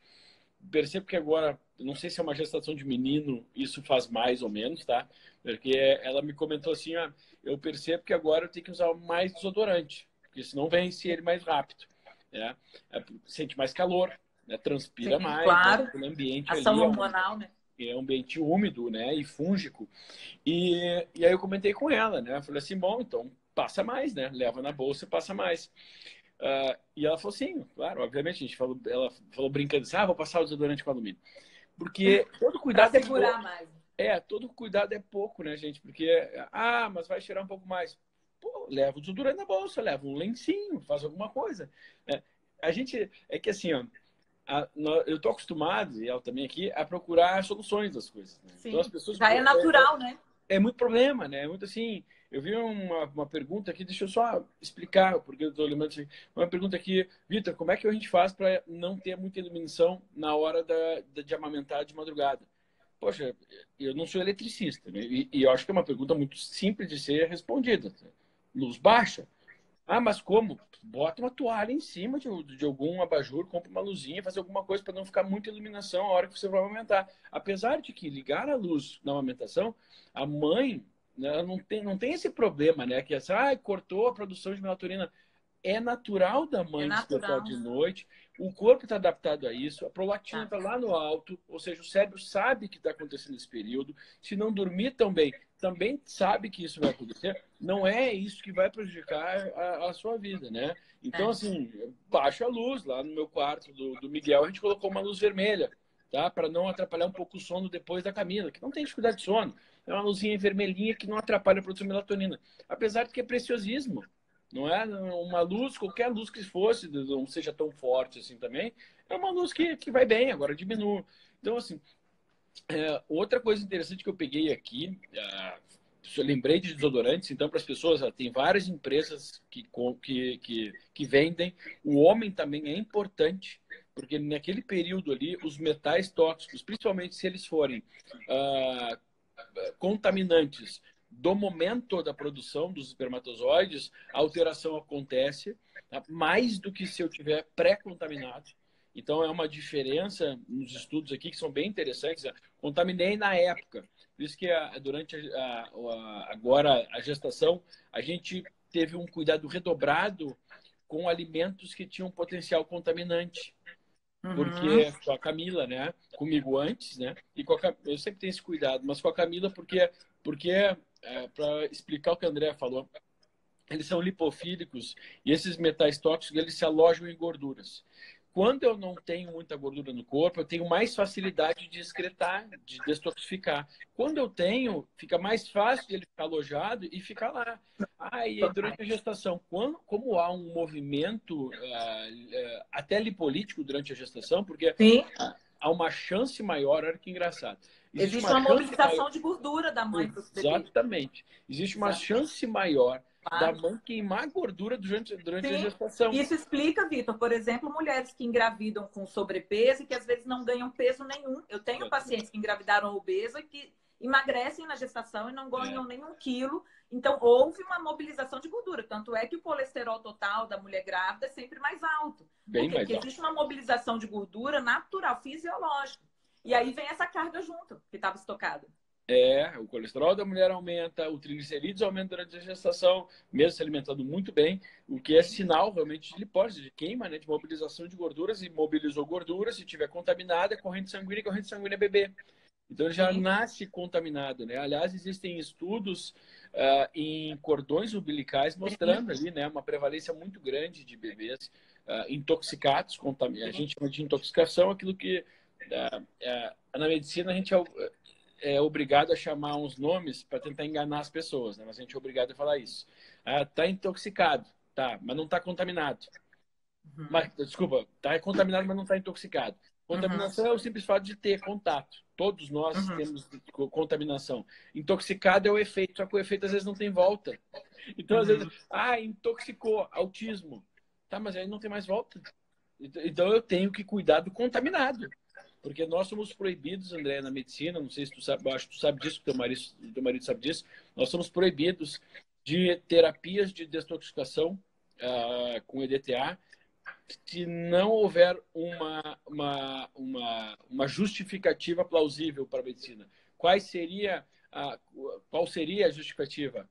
percebo que agora, não sei se é uma gestação de menino, isso faz mais ou menos, tá? Porque ela me comentou assim, ah, eu percebo que agora eu tenho que usar mais desodorante, porque senão vence ele mais rápido, né? Sente mais calor, né? Transpira. Sim, mais, claro. Né? Pelo ambiente ação ali, hormonal, é um, né? É um ambiente úmido, né? E fúngico. E, e aí eu comentei com ela, né? Eu falei assim, bom, então passa mais, né? Leva na bolsa e passa mais. Uh, e ela falou sim, claro, obviamente, a gente falou, ela falou brincando, ah, vou passar o desodorante com alumínio. Porque todo cuidado é pouco. Mais. É, todo cuidado é pouco, né, gente? Porque, ah, mas vai cheirar um pouco mais. Pô, leva o desodorante na bolsa, leva um lencinho, faz alguma coisa. É, a gente, é que assim, ó, a, eu tô acostumado, e ela também aqui, a procurar soluções das coisas. Né? Sim, então, as pessoas já é natural, é, né? É muito problema, né? É muito assim... Eu vi uma, uma pergunta aqui, deixa eu só explicar, porque eu estou lembrando isso aqui. Uma pergunta aqui, Victor, como é que a gente faz para não ter muita iluminação na hora da, da, de amamentar de madrugada? Poxa, eu não sou eletricista, né? E, e eu acho que é uma pergunta muito simples de ser respondida. Luz baixa? Ah, mas como? Bota uma toalha em cima de, de algum abajur, compra uma luzinha, faz alguma coisa para não ficar muita iluminação na hora que você vai amamentar. Apesar de que ligar a luz na amamentação, a mãe... Não tem, não tem esse problema, né? Que essa, ah, cortou a produção de melatonina. É natural da mãe despertar de noite. O corpo está adaptado a isso. A prolactina está lá no alto. Ou seja, o cérebro sabe que está acontecendo esse período. Se não dormir tão bem, também sabe que isso vai acontecer. Não é isso que vai prejudicar a, a sua vida, né? Então, assim, baixa a luz. Lá no meu quarto do, do Miguel, a gente colocou uma luz vermelha. tá? Para não atrapalhar um pouco o sono depois da Camila, que não tem dificuldade de sono. É uma luzinha vermelhinha que não atrapalha a produção de melatonina. Apesar de que é preciosismo, não é? Uma luz, qualquer luz que fosse, não seja tão forte assim também, é uma luz que, que vai bem, agora diminui. Então, assim, é, outra coisa interessante que eu peguei aqui... É, eu lembrei de desodorantes, então, para as pessoas, tem várias empresas que, que, que, que vendem. O homem também é importante, porque naquele período ali, os metais tóxicos, principalmente se eles forem ah, contaminantes do momento da produção dos espermatozoides, a alteração acontece, tá? Mais do que se eu tiver pré-contaminado. Então, é uma diferença nos estudos aqui que são bem interessantes. Contaminei na época. Por isso que a, durante a, a, agora a gestação, a gente teve um cuidado redobrado com alimentos que tinham potencial contaminante. Uhum. Porque com a Camila, né? Comigo antes, né? E com a, eu sempre tenho esse cuidado, mas com a Camila, porque, porque é, para explicar o que a Andréa falou, eles são lipofílicos e esses metais tóxicos eles se alojam em gorduras. Quando eu não tenho muita gordura no corpo, eu tenho mais facilidade de excretar, de detoxificar. Quando eu tenho, fica mais fácil de ele ficar alojado e ficar lá. Ah, e aí, durante a gestação, quando, como há um movimento ah, até lipolítico durante a gestação, porque Sim. há uma chance maior, olha que engraçado. Existe, Existe uma, uma mobilização maior... de gordura da mãe para o bebê. Exatamente. Existe uma Exatamente. chance maior Claro. da mãe queimar gordura durante, durante a gestação. Isso explica, Victor, por exemplo, mulheres que engravidam com sobrepeso e que às vezes não ganham peso nenhum. Eu tenho é. pacientes que engravidaram obeso e que emagrecem na gestação e não ganham é. nenhum quilo. Então, houve uma mobilização de gordura. Tanto é que o colesterol total da mulher grávida é sempre mais alto. Bem Porque mais alto. Existe uma mobilização de gordura natural, fisiológica. E aí vem essa carga junto, que estava estocada. É, o colesterol da mulher aumenta, o triglicerídeos aumenta durante a gestação, mesmo se alimentando muito bem, o que é sinal realmente de lipólise, de queima, né, de mobilização de gorduras, e mobilizou gorduras, se tiver contaminada, corrente sanguínea, corrente sanguínea é bebê. Então ele já Sim. nasce contaminado, né? Aliás, existem estudos uh, em cordões umbilicais mostrando ali, né, uma prevalência muito grande de bebês uh, intoxicados, contam... a gente chama de intoxicação, aquilo que uh, uh, na medicina a gente é... Uh, é obrigado a chamar uns nomes para tentar enganar as pessoas, né? Mas a gente é obrigado a falar isso. Ah, tá intoxicado, tá, mas não tá contaminado. Uhum. Mas, desculpa, tá contaminado, mas não tá intoxicado. Contaminação uhum. é o simples fato de ter contato. Todos nós uhum. temos contaminação. Intoxicado é o efeito, só que o efeito às vezes não tem volta. Então, às uhum. vezes, ah, intoxicou, autismo. Tá, mas aí não tem mais volta. Então, eu tenho que cuidar do contaminado. Porque nós somos proibidos, André, na medicina, não sei se tu sabe, acho que tu sabe disso, teu marido, teu marido sabe disso, nós somos proibidos de terapias de detoxificação uh, com E D T A se não houver uma, uma, uma, uma justificativa plausível para a medicina. Qual seria a, qual seria a justificativa?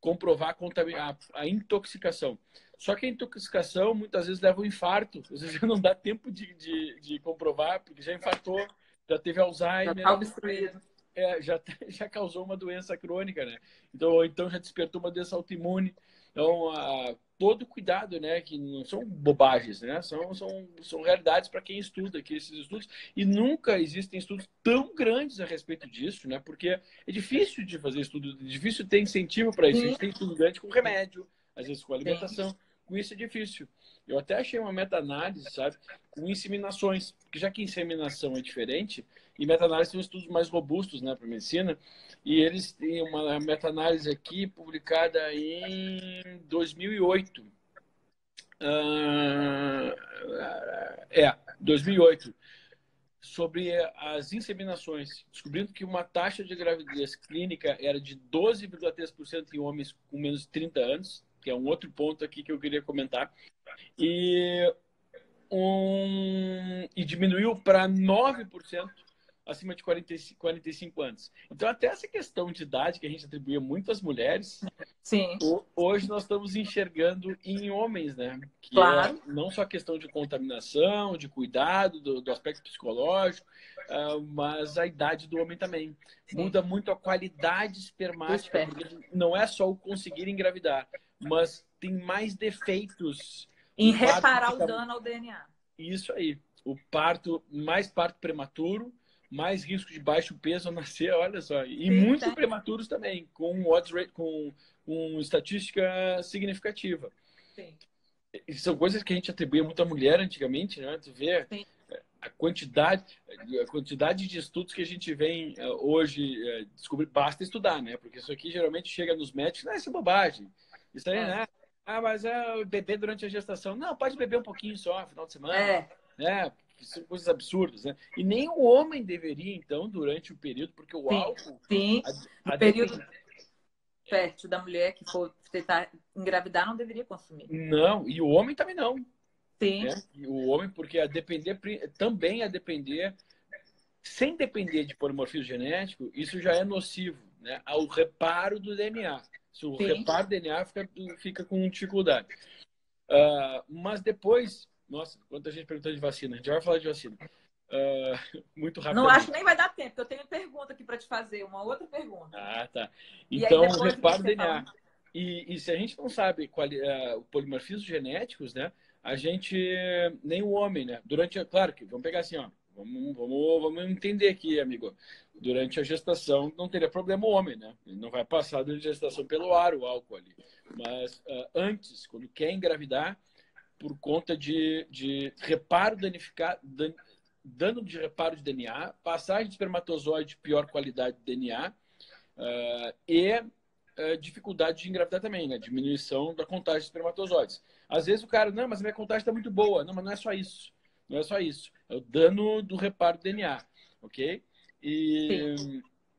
Comprovar a, a intoxicação. Só que a intoxicação muitas vezes leva um infarto. Às vezes não dá tempo de, de, de comprovar, porque já infartou, já teve Alzheimer. Já tá obstruído. É, já, já causou uma doença crônica, né? Então, ou então já despertou uma doença autoimune. Então, a, todo cuidado, né? Que não são bobagens, né? São, são, são realidades para quem estuda aqui esses estudos. E nunca existem estudos tão grandes a respeito disso, né? Porque é difícil de fazer estudo, é difícil ter incentivo para isso. A gente tem estudo grande com remédio, às vezes com alimentação. Com isso é difícil. Eu até achei uma meta-análise, sabe? Com inseminações. Porque já que inseminação é diferente, e meta-análise são estudos mais robustos, né, para medicina. E eles têm uma meta-análise aqui publicada em dois mil e oito. Ah, é, dois mil e oito. Sobre as inseminações, descobrindo que uma taxa de gravidez clínica era de doze vírgula três por cento em homens com menos de trinta anos. Que é um outro ponto aqui que eu queria comentar, e, um, e diminuiu para nove por cento acima de quarenta e cinco anos. Então, até essa questão de idade que a gente atribuía muito às mulheres, Sim. hoje nós estamos enxergando em homens, né? Que claro. É não só a questão de contaminação, de cuidado, do, do aspecto psicológico, uh, mas a idade do homem também. Sim. Muda muito a qualidade espermática, porque não é só o conseguir engravidar, mas tem mais defeitos em reparar o dano ao D N A. Isso aí. o parto, mais parto prematuro, mais risco de baixo peso ao nascer, olha só. E sim, muito tá. prematuros também, com odds rate, com, com estatística significativa. Sim. E são coisas que a gente atribuía muito à mulher antigamente, né? Tu vê sim. a quantidade, a quantidade de estudos que a gente vem hoje descobrir, basta estudar, né? Porque isso aqui geralmente chega nos médicos, não, isso é bobagem. Isso aí, né? Ah, mas é beber durante a gestação. Não, pode beber um pouquinho só, final de semana. É. Né? São coisas absurdas, né? E nem o homem deveria, então, durante o período, porque o sim, álcool... Sim, a, a o período depend... fértil da mulher que for tentar engravidar não deveria consumir. Não, e o homem também não. Sim. Né? E o homem, porque a depender, também a depender, sem depender de polimorfismo genético, isso já é nocivo, né? Ao reparo do D N A. Se o sim. reparo do D N A fica, fica com dificuldade. Uh, mas depois... Nossa, quanta gente perguntou de vacina. A gente vai falar de vacina. Uh, muito rápido. Não acho que nem vai dar tempo, porque eu tenho pergunta aqui para te fazer. Uma outra pergunta. Ah, tá. Então, o reparo do D N A. E, e se a gente não sabe qual, uh, polimorfismos genéticos, né? A gente... Nem o homem, né? Durante a... Claro que... Vamos pegar assim, ó. Vamos, vamos, vamos entender aqui, amigo. Durante a gestação, não teria problema o homem, né? Ele não vai passar durante a gestação pelo ar, o álcool ali. Mas uh, antes, quando quer engravidar, por conta de, de reparo danificado, dan, dano de reparo de D N A, passagem de espermatozoide de pior qualidade de D N A uh, e uh, dificuldade de engravidar também, né? Diminuição da contagem de espermatozoides. Às vezes o cara, não, mas a minha contagem está muito boa. Não, mas não é só isso. Não é só isso. É o dano do reparo do D N A, ok? E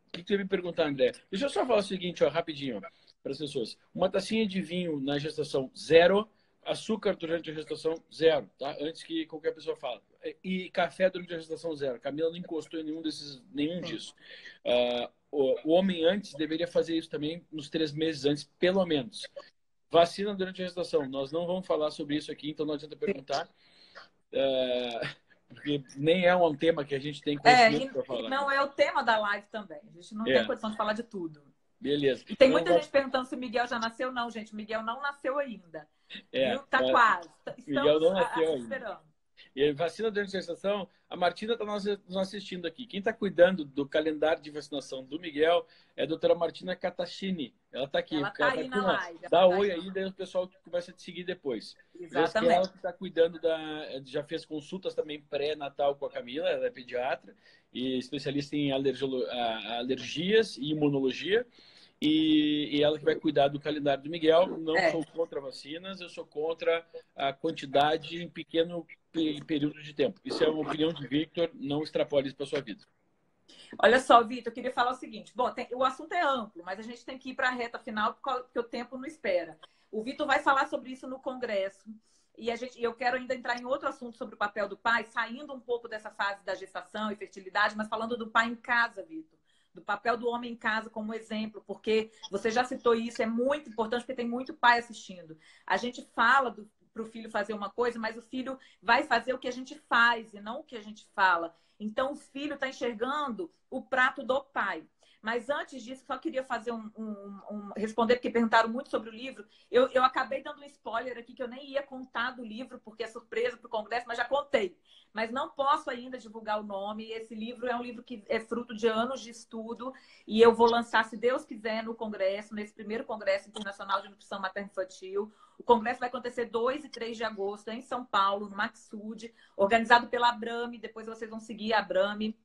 o que, que você me perguntar, André? Deixa eu só falar o seguinte, ó, rapidinho, para as pessoas. Uma tacinha de vinho na gestação, zero. Açúcar durante a gestação, zero, tá? Antes que qualquer pessoa fale. E café durante a gestação, zero. Camila não encostou em nenhum desses, nenhum disso. Uh, o homem antes deveria fazer isso também nos três meses antes, pelo menos. Vacina durante a gestação. Nós não vamos falar sobre isso aqui, então não adianta perguntar. Uh, porque nem é um tema que a gente tem conhecimento é, para falar. Não é o tema da live também. A gente não é. tem condição de falar de tudo. Beleza. E tem então, muita vamos... gente perguntando se o Miguel já nasceu. Não, gente, o Miguel não nasceu ainda. É, tá mas... quase. Estamos Miguel não nasceu ainda. E vacina durante a gestação, a Martina está nos assistindo aqui. Quem está cuidando do calendário de vacinação do Miguel é a doutora Martina Catacini. Ela está aqui. Ela está aí na live. Dá tá oi aí, daí o pessoal que começa a te seguir depois. Exatamente. Ela que está cuidando da... Já fez consultas também pré-natal com a Camila, ela é pediatra e especialista em alergolo... alergias e imunologia. E, e ela que vai cuidar do calendário do Miguel. Não é. sou contra vacinas, eu sou contra a quantidade em pequeno período de tempo. Isso é uma opinião de Victor, não extrapole isso para a sua vida. Olha só, Victor, eu queria falar o seguinte. Bom, tem, o assunto é amplo, mas a gente tem que ir para a reta final porque o tempo não espera. O Victor vai falar sobre isso no Congresso. E a gente, eu quero ainda entrar em outro assunto sobre o papel do pai, saindo um pouco dessa fase da gestação e fertilidade, mas falando do pai em casa, Victor. Do papel do homem em casa como exemplo, porque você já citou isso, é muito importante, porque tem muito pai assistindo. A gente fala para o filho fazer uma coisa, mas o filho vai fazer o que a gente faz e não o que a gente fala. Então, o filho está enxergando o prato do pai. Mas antes disso, só queria fazer um, um, um responder, porque perguntaram muito sobre o livro. Eu, eu acabei dando um spoiler aqui, que eu nem ia contar do livro, porque é surpresa para o Congresso, mas já contei. Mas não posso ainda divulgar o nome. Esse livro é um livro que é fruto de anos de estudo e eu vou lançar, se Deus quiser, no Congresso, nesse primeiro Congresso Internacional de Nutrição Materno-Infantil. O Congresso vai acontecer dois e três de agosto em São Paulo, no Max Sud, organizado pela ABRANMI. Depois vocês vão seguir a ABRANMI.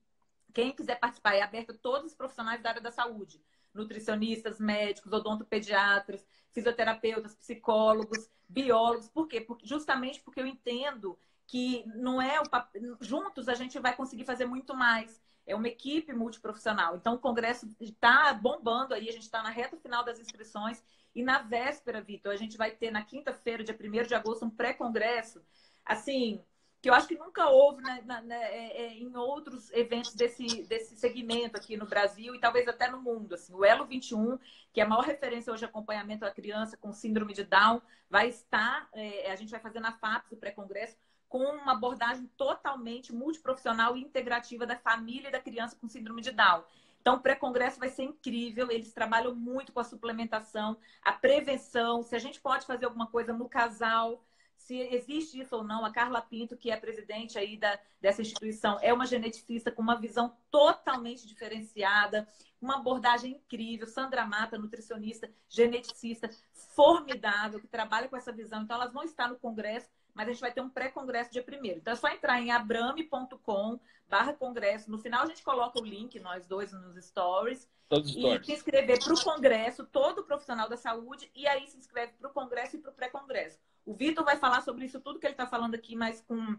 Quem quiser participar, é aberto a todos os profissionais da área da saúde. Nutricionistas, médicos, odontopediatras, fisioterapeutas, psicólogos, biólogos. Por quê? Porque, justamente porque eu entendo que não é o pap... juntos a gente vai conseguir fazer muito mais. É uma equipe multiprofissional. Então, o Congresso está bombando aí. A gente está na reta final das inscrições. E na véspera, Victor, a gente vai ter, na quinta-feira, dia primeiro de agosto, um pré-congresso. Assim... que eu acho que nunca houve né, na, na, é, em outros eventos desse, desse segmento aqui no Brasil e talvez até no mundo. Assim. O Elo vinte e um, que é a maior referência hoje de acompanhamento à criança com síndrome de Down, vai estar, é, a gente vai fazer na FAPS, o pré-congresso, com uma abordagem totalmente multiprofissional e integrativa da família e da criança com síndrome de Down. Então, o pré-congresso vai ser incrível. Eles trabalham muito com a suplementação, a prevenção, se a gente pode fazer alguma coisa no casal, se existe isso ou não. A Carla Pinto, que é presidente aí da, dessa instituição, é uma geneticista com uma visão totalmente diferenciada, uma abordagem incrível. Sandra Mata, nutricionista, geneticista, formidável, que trabalha com essa visão. Então, elas vão estar no congresso, mas a gente vai ter um pré-congresso dia primeiro. Então, é só entrar em abranmi ponto com barra congresso. No final, a gente coloca o link, nós dois, nos stories. Todos os stories. E se inscrever para o congresso, todo profissional da saúde, e aí se inscreve para o congresso e para o pré-congresso. O Victor vai falar sobre isso tudo que ele está falando aqui, mas com,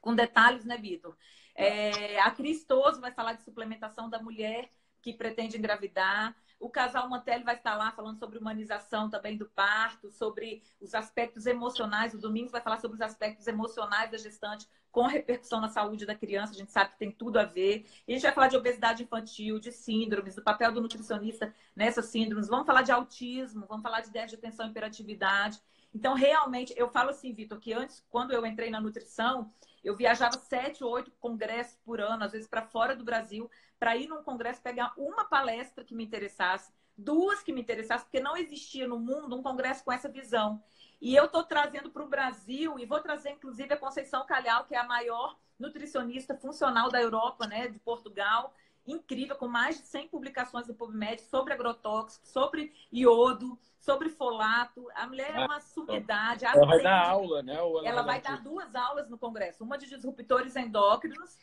com detalhes, né, Victor? É, a Cris Toso vai falar de suplementação da mulher que pretende engravidar. O casal Mantelli vai estar lá falando sobre humanização também do parto, sobre os aspectos emocionais. O Domingos vai falar sobre os aspectos emocionais da gestante com repercussão na saúde da criança. A gente sabe que tem tudo a ver. E a gente vai falar de obesidade infantil, de síndromes, do papel do nutricionista nessas síndromes. Vamos falar de autismo, vamos falar de déficit de atenção e hiperatividade. Então, realmente, eu falo assim, Victor, que antes, quando eu entrei na nutrição, eu viajava sete ou oito congressos por ano, às vezes para fora do Brasil, para ir num congresso pegar uma palestra que me interessasse, duas que me interessassem, porque não existia no mundo um congresso com essa visão. E eu estou trazendo para o Brasil, e vou trazer, inclusive, a Conceição Calhau, que é a maior nutricionista funcional da Europa, né, de Portugal, incrível, com mais de cem publicações do PubMed sobre agrotóxico, sobre iodo, sobre folato. A mulher ah, é uma sumidade. Ela vai dar aula, né? Ela, ela vai dar duas aulas no congresso. Uma de disruptores endócrinos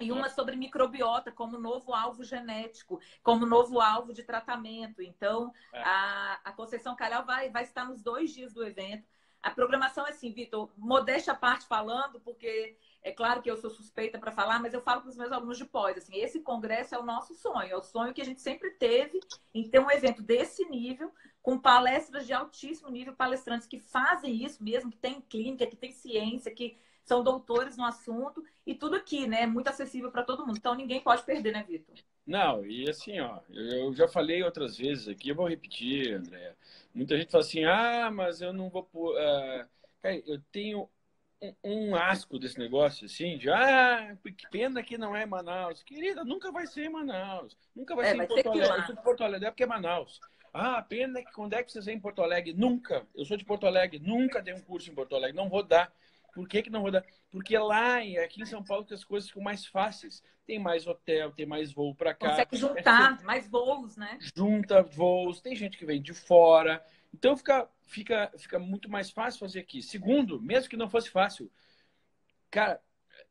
e uma sobre microbiota como novo alvo genético, como novo alvo de tratamento. Então, é. a, a Conceição Calhau vai, vai estar nos dois dias do evento. A programação é assim, Victor, modéstia à parte falando, porque... É claro que eu sou suspeita para falar, mas eu falo para os meus alunos de pós, assim, esse congresso é o nosso sonho, é o sonho que a gente sempre teve em ter um evento desse nível, com palestras de altíssimo nível, palestrantes que fazem isso mesmo, que tem clínica, que tem ciência, que são doutores no assunto, e tudo aqui, né, muito acessível para todo mundo, então ninguém pode perder, né, Victor? Não, e assim, ó, eu já falei outras vezes aqui, eu vou repetir, Andréia, muita gente fala assim, ah, mas eu não vou... Uh... Cara, eu tenho... um asco desse negócio, assim, de ah, que pena que não é Manaus. Querida, nunca vai ser Manaus. Nunca vai é, ser vai em Porto Alegre. Eu sou de Porto Alegre porque é Manaus. Ah, pena que quando é que vocês vêm em Porto Alegre? Nunca. Eu sou de Porto Alegre. Nunca dei um curso em Porto Alegre. Não vou dar. Por que que não vou dar? Porque lá e aqui em São Paulo que as coisas ficam mais fáceis. Tem mais hotel, tem mais voo para cá. Consegue juntar, é, mais voos, né? Junta voos. Tem gente que vem de fora. Então fica, fica, fica muito mais fácil fazer aqui. Segundo, mesmo que não fosse fácil, cara,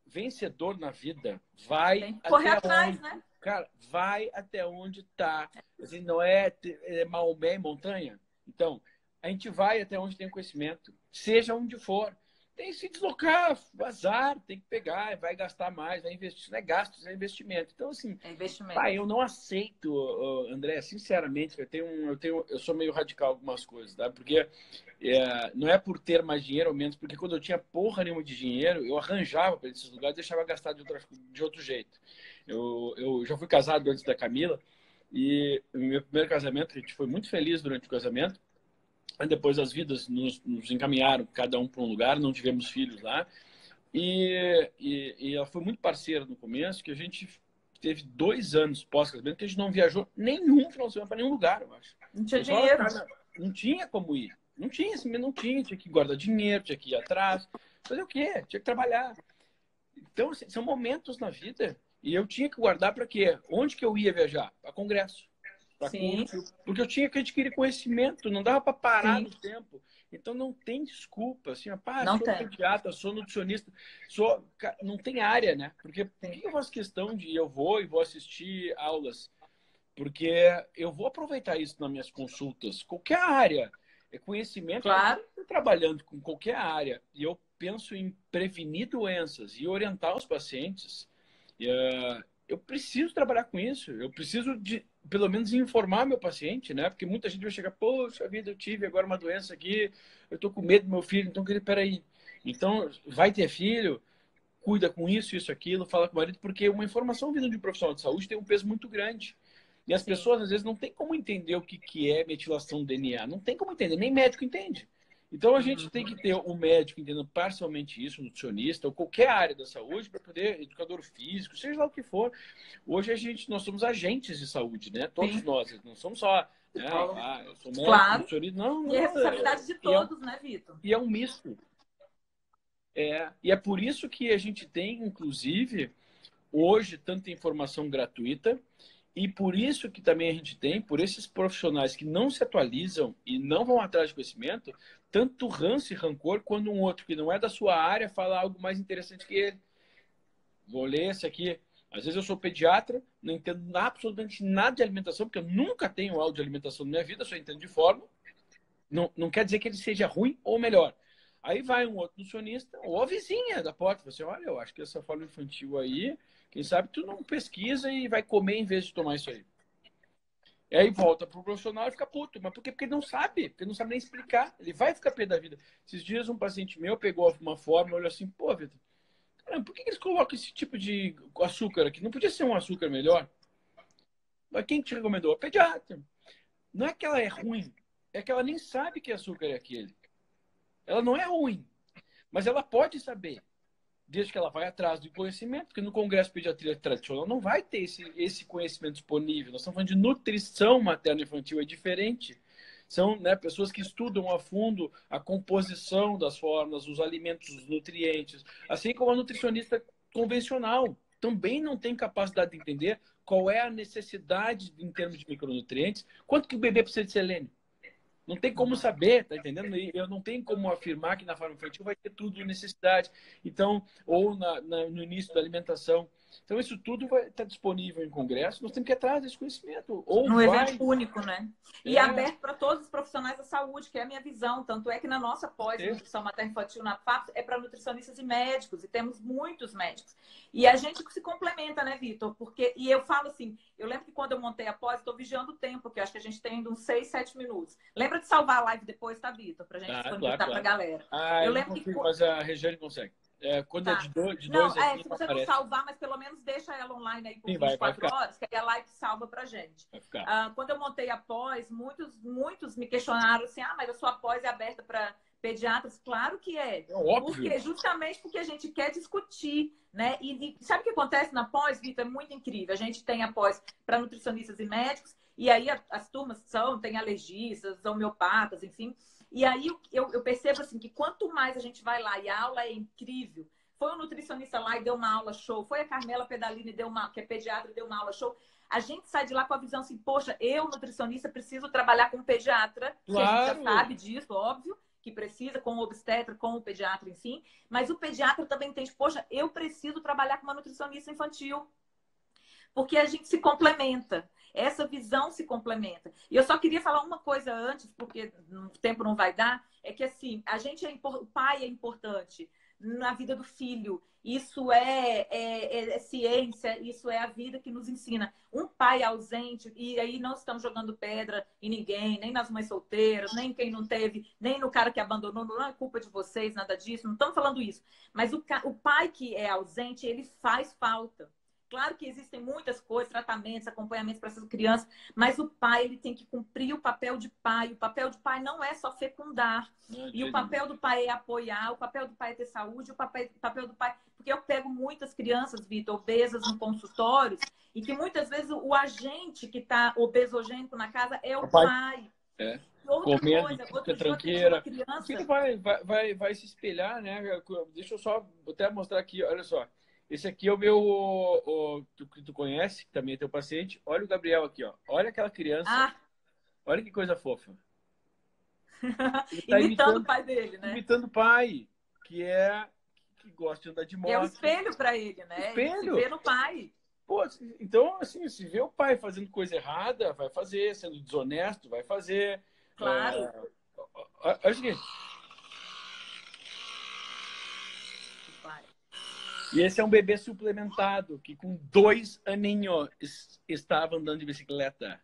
vencedor na vida vai correr até atrás, onde, né? Cara, vai até onde tá. Assim, não é, é Maomé e montanha. Então, a gente vai até onde tem conhecimento, seja onde for. Tem que se deslocar, azar, tem que pegar, vai gastar mais, vai investir. Não é gastos, é investimento. Então, assim, é investimento. Pai, eu não aceito, André, sinceramente, eu, tenho, eu, tenho, eu sou meio radical em algumas coisas, tá? Porque é, não é por ter mais dinheiro ou menos, porque quando eu tinha porra nenhuma de dinheiro, eu arranjava para esses lugares e deixava gastar de, outra, de outro jeito. Eu, eu já fui casado antes da Camila e no meu primeiro casamento, a gente foi muito feliz durante o casamento. Depois as vidas nos, nos encaminharam, cada um para um lugar, não tivemos filhos lá. E, e, e ela foi muito parceira no começo, que a gente teve dois anos pós-casamento, que a gente não viajou nenhum final de semana para nenhum lugar, eu acho. Não tinha dinheiro. Não tinha como ir. Não tinha, não tinha. Tinha que guardar dinheiro, tinha que ir atrás. Fazer o quê? Tinha que trabalhar. Então, assim, são momentos na vida. E eu tinha que guardar para quê? Onde que eu ia viajar? Para congresso. Curso, porque eu tinha que adquirir conhecimento, não dava para parar Sim. no tempo. Então não tem desculpa, assim, pá, não sou tem. pediatra, sou nutricionista, sou... não tem área, né? Porque por que eu faço questão de eu vou e vou assistir aulas? Porque eu vou aproveitar isso nas minhas consultas, qualquer área. É conhecimento, claro. Eu estou trabalhando com qualquer área. E eu penso em prevenir doenças e orientar os pacientes. E, uh, eu preciso trabalhar com isso, eu preciso de... pelo menos informar meu paciente, né? Porque muita gente vai chegar, poxa vida, eu tive agora uma doença aqui, eu tô com medo do meu filho, então, peraí, então vai ter filho, cuida com isso, isso, aquilo, fala com o marido, porque uma informação vinda de um profissional de saúde tem um peso muito grande. E as Sim. pessoas, às vezes, não tem como entender o que, que é metilação do D N A, não tem como entender, nem médico entende. Então, a gente tem que ter um médico entendendo parcialmente isso, um nutricionista, ou qualquer área da saúde, para poder, educador físico, seja lá o que for. Hoje, a gente, nós somos agentes de saúde, né? Todos Sim. nós, não somos só... Né? Ah, eu sou médico, claro. nutricionista, não, não. E é responsabilidade de todos, é, né, Victor? E é um misto. É, e é por isso que a gente tem, inclusive, hoje, tanta informação gratuita, e por isso que também a gente tem, por esses profissionais que não se atualizam e não vão atrás de conhecimento, tanto ranço e rancor quando um outro que não é da sua área fala algo mais interessante que ele. Vou ler esse aqui. Às vezes eu sou pediatra, não entendo absolutamente nada de alimentação, porque eu nunca tenho aula de alimentação na minha vida, só entendo de forma. Não, não quer dizer que ele seja ruim ou melhor. Aí vai um outro nutricionista ou a vizinha da porta, você olha, eu acho que essa forma infantil aí, quem sabe tu não pesquisa e vai comer em vez de tomar isso aí. E aí volta pro profissional e fica puto. Mas por quê? Porque ele não sabe, porque ele não sabe nem explicar. Ele vai ficar pé da vida. Esses dias um paciente meu pegou uma forma, olhou assim, pô, Victor, caramba, por que eles colocam esse tipo de açúcar aqui? Não podia ser um açúcar melhor? Mas quem te recomendou? A pediatra. Não é que ela é ruim, é que ela nem sabe que açúcar é aquele. Ela não é ruim, mas ela pode saber, desde que ela vai atrás do conhecimento, porque no Congresso de Pediatria Tradicional não vai ter esse, esse conhecimento disponível. Nós estamos falando de nutrição materno-infantil, é diferente. São, né, pessoas que estudam a fundo a composição das formas, os alimentos, os nutrientes, assim como a nutricionista convencional também não tem capacidade de entender qual é a necessidade em termos de micronutrientes, quanto que o bebê precisa de selênio. Não tem como saber, tá entendendo? Eu não tenho como afirmar que na forma infantil vai ter tudo necessidade. Então, ou na, na, no início da alimentação. Então, isso tudo vai estar disponível em congresso. Nós temos que ir atrás desse conhecimento. Ou no vai... evento único, né? E é. aberto para todos os profissionais da saúde, que é a minha visão. Tanto é que na nossa pós-nutrição materno-infantil na FAPS é para nutricionistas e médicos. E temos muitos médicos. E a gente se complementa, né, Victor? Porque... E eu falo assim... Eu lembro que quando eu montei a pós, estou vigiando o tempo, que eu acho que a gente tem ainda uns seis, sete minutos. Lembra de salvar a live depois, tá, Victor? Para a gente ah, disponibilizar claro, claro. para a galera. Ah, eu, eu lembro consigo, que... mas a Regiane consegue. É, quando tá. é de dois, de não, dois é, se você aparece. Não salvar, mas pelo menos deixa ela online aí por Sim, vinte e quatro horas, que aí a live salva pra gente. Ah, quando eu montei a pós, muitos, muitos me questionaram assim, ah, mas a sua pós é aberta para pediatras? Claro que é. É óbvio. Porque, justamente porque a gente quer discutir, né? E, e sabe o que acontece na pós, Victor? É muito incrível. A gente tem a pós para nutricionistas e médicos, e aí a, as turmas são, tem alergistas, homeopatas, enfim... E aí eu, eu percebo assim que quanto mais a gente vai lá e a aula é incrível. Foi um nutricionista lá e deu uma aula show. Foi a Carmela Pedalini, deu uma, que é pediatra, e deu uma aula show. A gente sai de lá com a visão assim, poxa, eu, nutricionista, preciso trabalhar com pediatra. Claro. Que a gente já sabe disso, óbvio, que precisa, com o obstetra, com o pediatra, enfim. Mas o pediatra também entende, poxa, eu preciso trabalhar com uma nutricionista infantil. Porque a gente se complementa. Essa visão se complementa. E eu só queria falar uma coisa antes, porque o tempo não vai dar, é que assim, a gente é o pai é importante na vida do filho. Isso é, é, é ciência, isso é a vida que nos ensina. Um pai ausente, e aí não estamos jogando pedra em ninguém, nem nas mães solteiras, nem quem não teve, nem no cara que abandonou, não é culpa de vocês, nada disso, não estamos falando isso. Mas o, o pai que é ausente, ele faz falta. Claro que existem muitas coisas, tratamentos, acompanhamentos para essas crianças, mas o pai ele tem que cumprir o papel de pai. O papel de pai não é só fecundar. Entendi. E o papel do pai é apoiar, o papel do pai é ter saúde, o papel, papel do pai... Porque eu pego muitas crianças, Victor, obesas no consultório, e que muitas vezes o agente que está obesogênico na casa é o, o pai. pai. É. Outra Comendo, coisa, outra tranqueira. Criança... Você vai, vai, vai, vai se espelhar, né? Deixa eu só até mostrar aqui, olha só. Esse aqui é o meu, o, o, tu, que tu conhece, que também é teu paciente. Olha o Gabriel aqui, ó. Olha aquela criança. Ah. Olha que coisa fofa. Ele tá imitando, imitando o pai dele, né? Imitando o pai, que é que gosta de andar de moto. É um espelho para ele, né? Espelho. Ele se vê no pai. Pô, então, assim, se vê o pai fazendo coisa errada, vai fazer. Sendo desonesto, vai fazer. Claro. Olha o seguinte. E esse é um bebê suplementado, que com dois aninhos estava andando de bicicleta.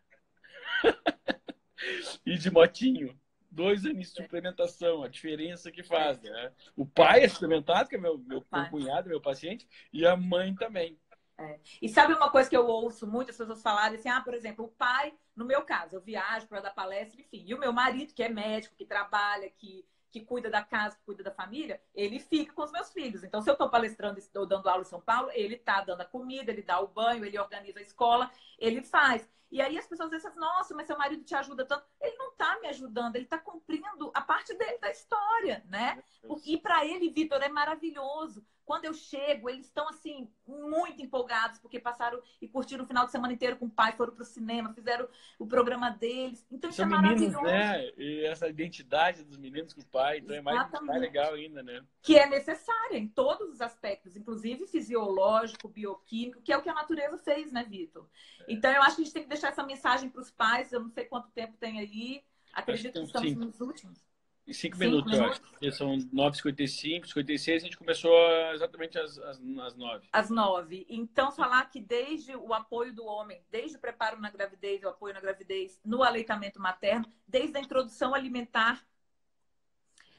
E de motinho. Dois aninhos de suplementação, a diferença que faz, né? O pai é suplementado, que é meu, meu, meu cunhado, meu paciente, e a mãe também. É. E sabe uma coisa que eu ouço muitas pessoas falarem assim, ah, por exemplo, o pai, no meu caso, eu viajo para dar palestra, enfim, e o meu marido, que é médico, que trabalha, que... que cuida da casa, que cuida da família, ele fica com os meus filhos. Então, se eu estou palestrando ou dando aula em São Paulo, ele está dando a comida, ele dá o banho, ele organiza a escola, ele faz. E aí as pessoas dizem assim, nossa, mas seu marido te ajuda tanto. Ele não está me ajudando, ele está cumprindo a parte dele da história, né? E para ele, Victor, é maravilhoso. Quando eu chego, eles estão, assim, muito empolgados, porque passaram e curtiram o final de semana inteiro com o pai, foram para o cinema, fizeram o programa deles. Então, isso é maravilhoso. São meninos, né? E essa identidade dos meninos com o pai, então é mais, mais legal ainda, né? Que é necessária em todos os aspectos, inclusive fisiológico, bioquímico, que é o que a natureza fez, né, Victor? É. Então, eu acho que a gente tem que deixar essa mensagem para os pais, eu não sei quanto tempo tem aí, acredito que estamos cinco. nos últimos. Cinco minutos, eu acho. São nove e cinquenta e cinco, cinquenta e seis, a gente começou exatamente às, às, às nove. Às nove. Então, falar que desde o apoio do homem, desde o preparo na gravidez, o apoio na gravidez, no aleitamento materno, desde a introdução alimentar,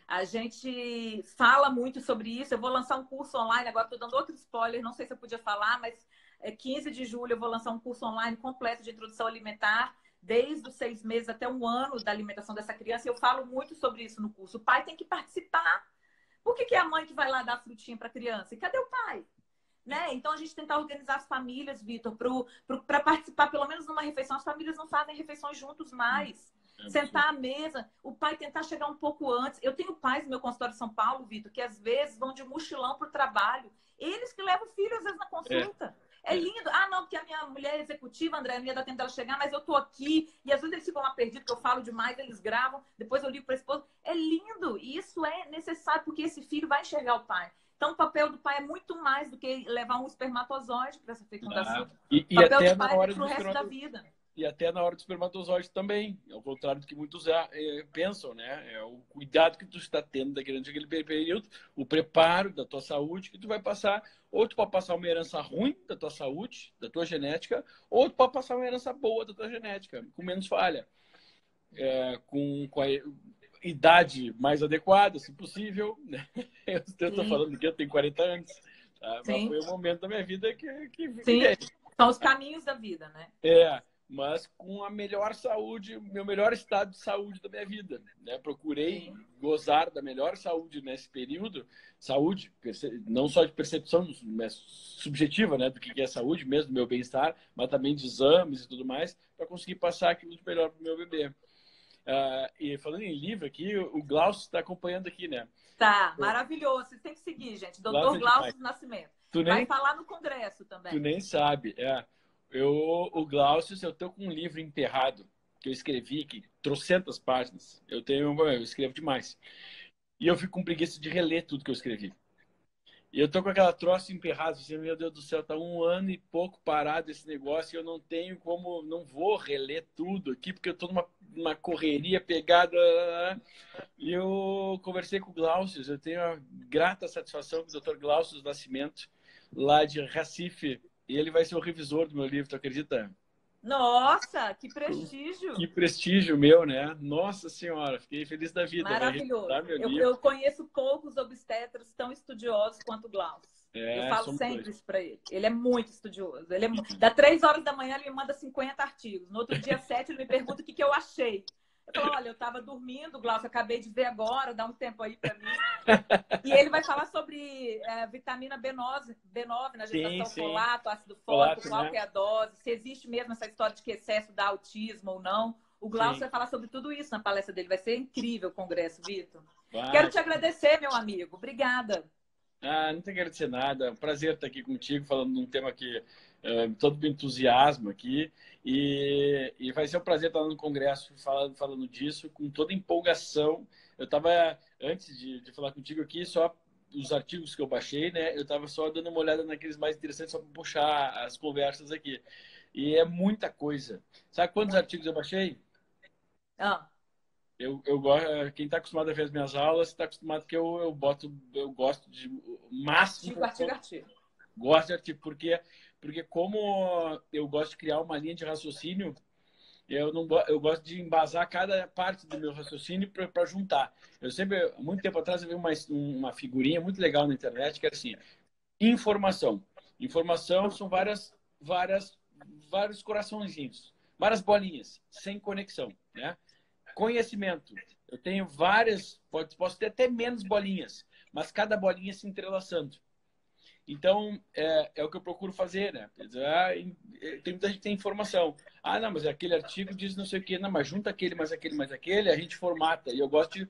a gente fala muito sobre isso. Eu vou lançar um curso online, agora estou dando outro spoiler, não sei se eu podia falar, mas é quinze de julho eu vou lançar um curso online completo de introdução alimentar, desde os seis meses até um ano da alimentação dessa criança. Eu falo muito sobre isso no curso. O pai tem que participar. Por que que é a mãe que vai lá dar frutinha para a criança? E cadê o pai? Né? Então, a gente tentar organizar as famílias, Victor, para participar pelo menos numa refeição. As famílias não fazem refeições juntos mais. É Sentar à mesa, o pai tentar chegar um pouco antes. Eu tenho pais no meu consultório de São Paulo, Victor, que às vezes vão de mochilão para o trabalho. Eles que levam o filho, às vezes, na consulta. É. É lindo. Ah, não, porque a minha mulher é executiva, Andreia, não ia dar tempo dela chegar, mas eu tô aqui. E às vezes eles ficam lá perdidos, que eu falo demais, eles gravam, depois eu ligo para a esposa. É lindo. E isso é necessário, porque esse filho vai enxergar o pai. Então, o papel do pai é muito mais do que levar um espermatozoide para essa fecundação. Ah, e, e o papel até do pai é pro resto da vida. E até na hora do espermatozoide também. Ao contrário do que muitos é, pensam, né? É o cuidado que tu está tendo daquele, daquele período, o preparo da tua saúde, que tu vai passar. Ou tu pode passar uma herança ruim da tua saúde, da tua genética, ou tu pode passar uma herança boa da tua genética, com menos falha. É, com, com a idade mais adequada, se possível. Né? Eu estou falando que eu tenho quarenta anos. Tá? Mas foi o momento da minha vida que... que Sim, é. São os caminhos da vida, né? É. Mas com a melhor saúde, meu melhor estado de saúde da minha vida, né? Procurei Sim. gozar da melhor saúde nesse período. Saúde, não só de percepção subjetiva, né? Do que é saúde mesmo, do meu bem-estar, mas também de exames e tudo mais, para conseguir passar aquilo de melhor para o meu bebê. Uh, e falando em livro aqui, o Gláucio está acompanhando aqui, né? Tá, maravilhoso. Você tem que seguir, gente. doutor Gláucio de Nascimento. Tu nem... Vai falar no Congresso também. Tu nem sabe, é... Eu, o Gláucio, eu estou com um livro enterrado que eu escrevi, que trocentas páginas. Eu tenho, eu escrevo demais. E eu fico com preguiça de reler tudo que eu escrevi. E eu estou com aquela troça emperrada, assim, meu Deus do céu, está um ano e pouco parado esse negócio e eu não tenho como, não vou reler tudo aqui, porque eu estou numa, numa correria pegada. E eu conversei com o Gláucio, eu tenho a grata satisfação com o doutor Gláucio de Nascimento, lá de Recife. E ele vai ser o revisor do meu livro, tu acredita? Nossa, que prestígio! Que prestígio meu, né? Nossa Senhora, fiquei feliz da vida. Maravilhoso. Eu, eu conheço poucos obstetras tão estudiosos quanto o Gláucio. É, eu falo sempre dois. isso pra ele. Ele é muito estudioso. Ele é... Dá três horas da manhã, ele me manda cinquenta artigos. No outro dia, sete, ele me pergunta o que, que eu achei. Eu falo, olha, eu estava dormindo, Gláucio, acabei de ver agora, dá um tempo aí para mim. E ele vai falar sobre é, vitamina B nove, B nove na gestação folato, ácido fólico, qual né? que é a dose, se existe mesmo essa história de que excesso dá autismo ou não. O Gláucio Sim. vai falar sobre tudo isso na palestra dele. Vai ser incrível o congresso, Victor. Vai. Quero te agradecer, meu amigo. Obrigada. Ah, não tem que agradecer nada. Prazer estar aqui contigo, falando de um tema que... É, todo meu entusiasmo aqui e, e vai ser um prazer estar no Congresso falando, falando disso com toda empolgação. Eu estava, antes de, de falar contigo aqui, só os artigos que eu baixei, né? Eu estava só dando uma olhada naqueles mais interessantes só para puxar as conversas aqui. E é muita coisa. Sabe quantos artigos eu baixei? Ah. Eu, eu, quem está acostumado a ver as minhas aulas está acostumado que eu, eu, boto, eu gosto de máximo... Artigo, artigo, artigo. Gosto de artigo, porque... Porque como eu gosto de criar uma linha de raciocínio, eu, não, eu gosto de embasar cada parte do meu raciocínio para juntar. Eu sempre, muito tempo atrás, eu vi uma, uma figurinha muito legal na internet, que é assim, informação. Informação são várias, várias, vários coraçõezinhos, várias bolinhas, sem conexão, né? Conhecimento, Eu tenho várias, pode, posso ter até menos bolinhas, mas cada bolinha se entrelaçando. Então, é, é o que eu procuro fazer, né? Ah, tem muita gente que tem informação. Ah, não, mas aquele artigo diz não sei o quê. Não, mas junta aquele, mais aquele, mais aquele, a gente formata. E eu gosto de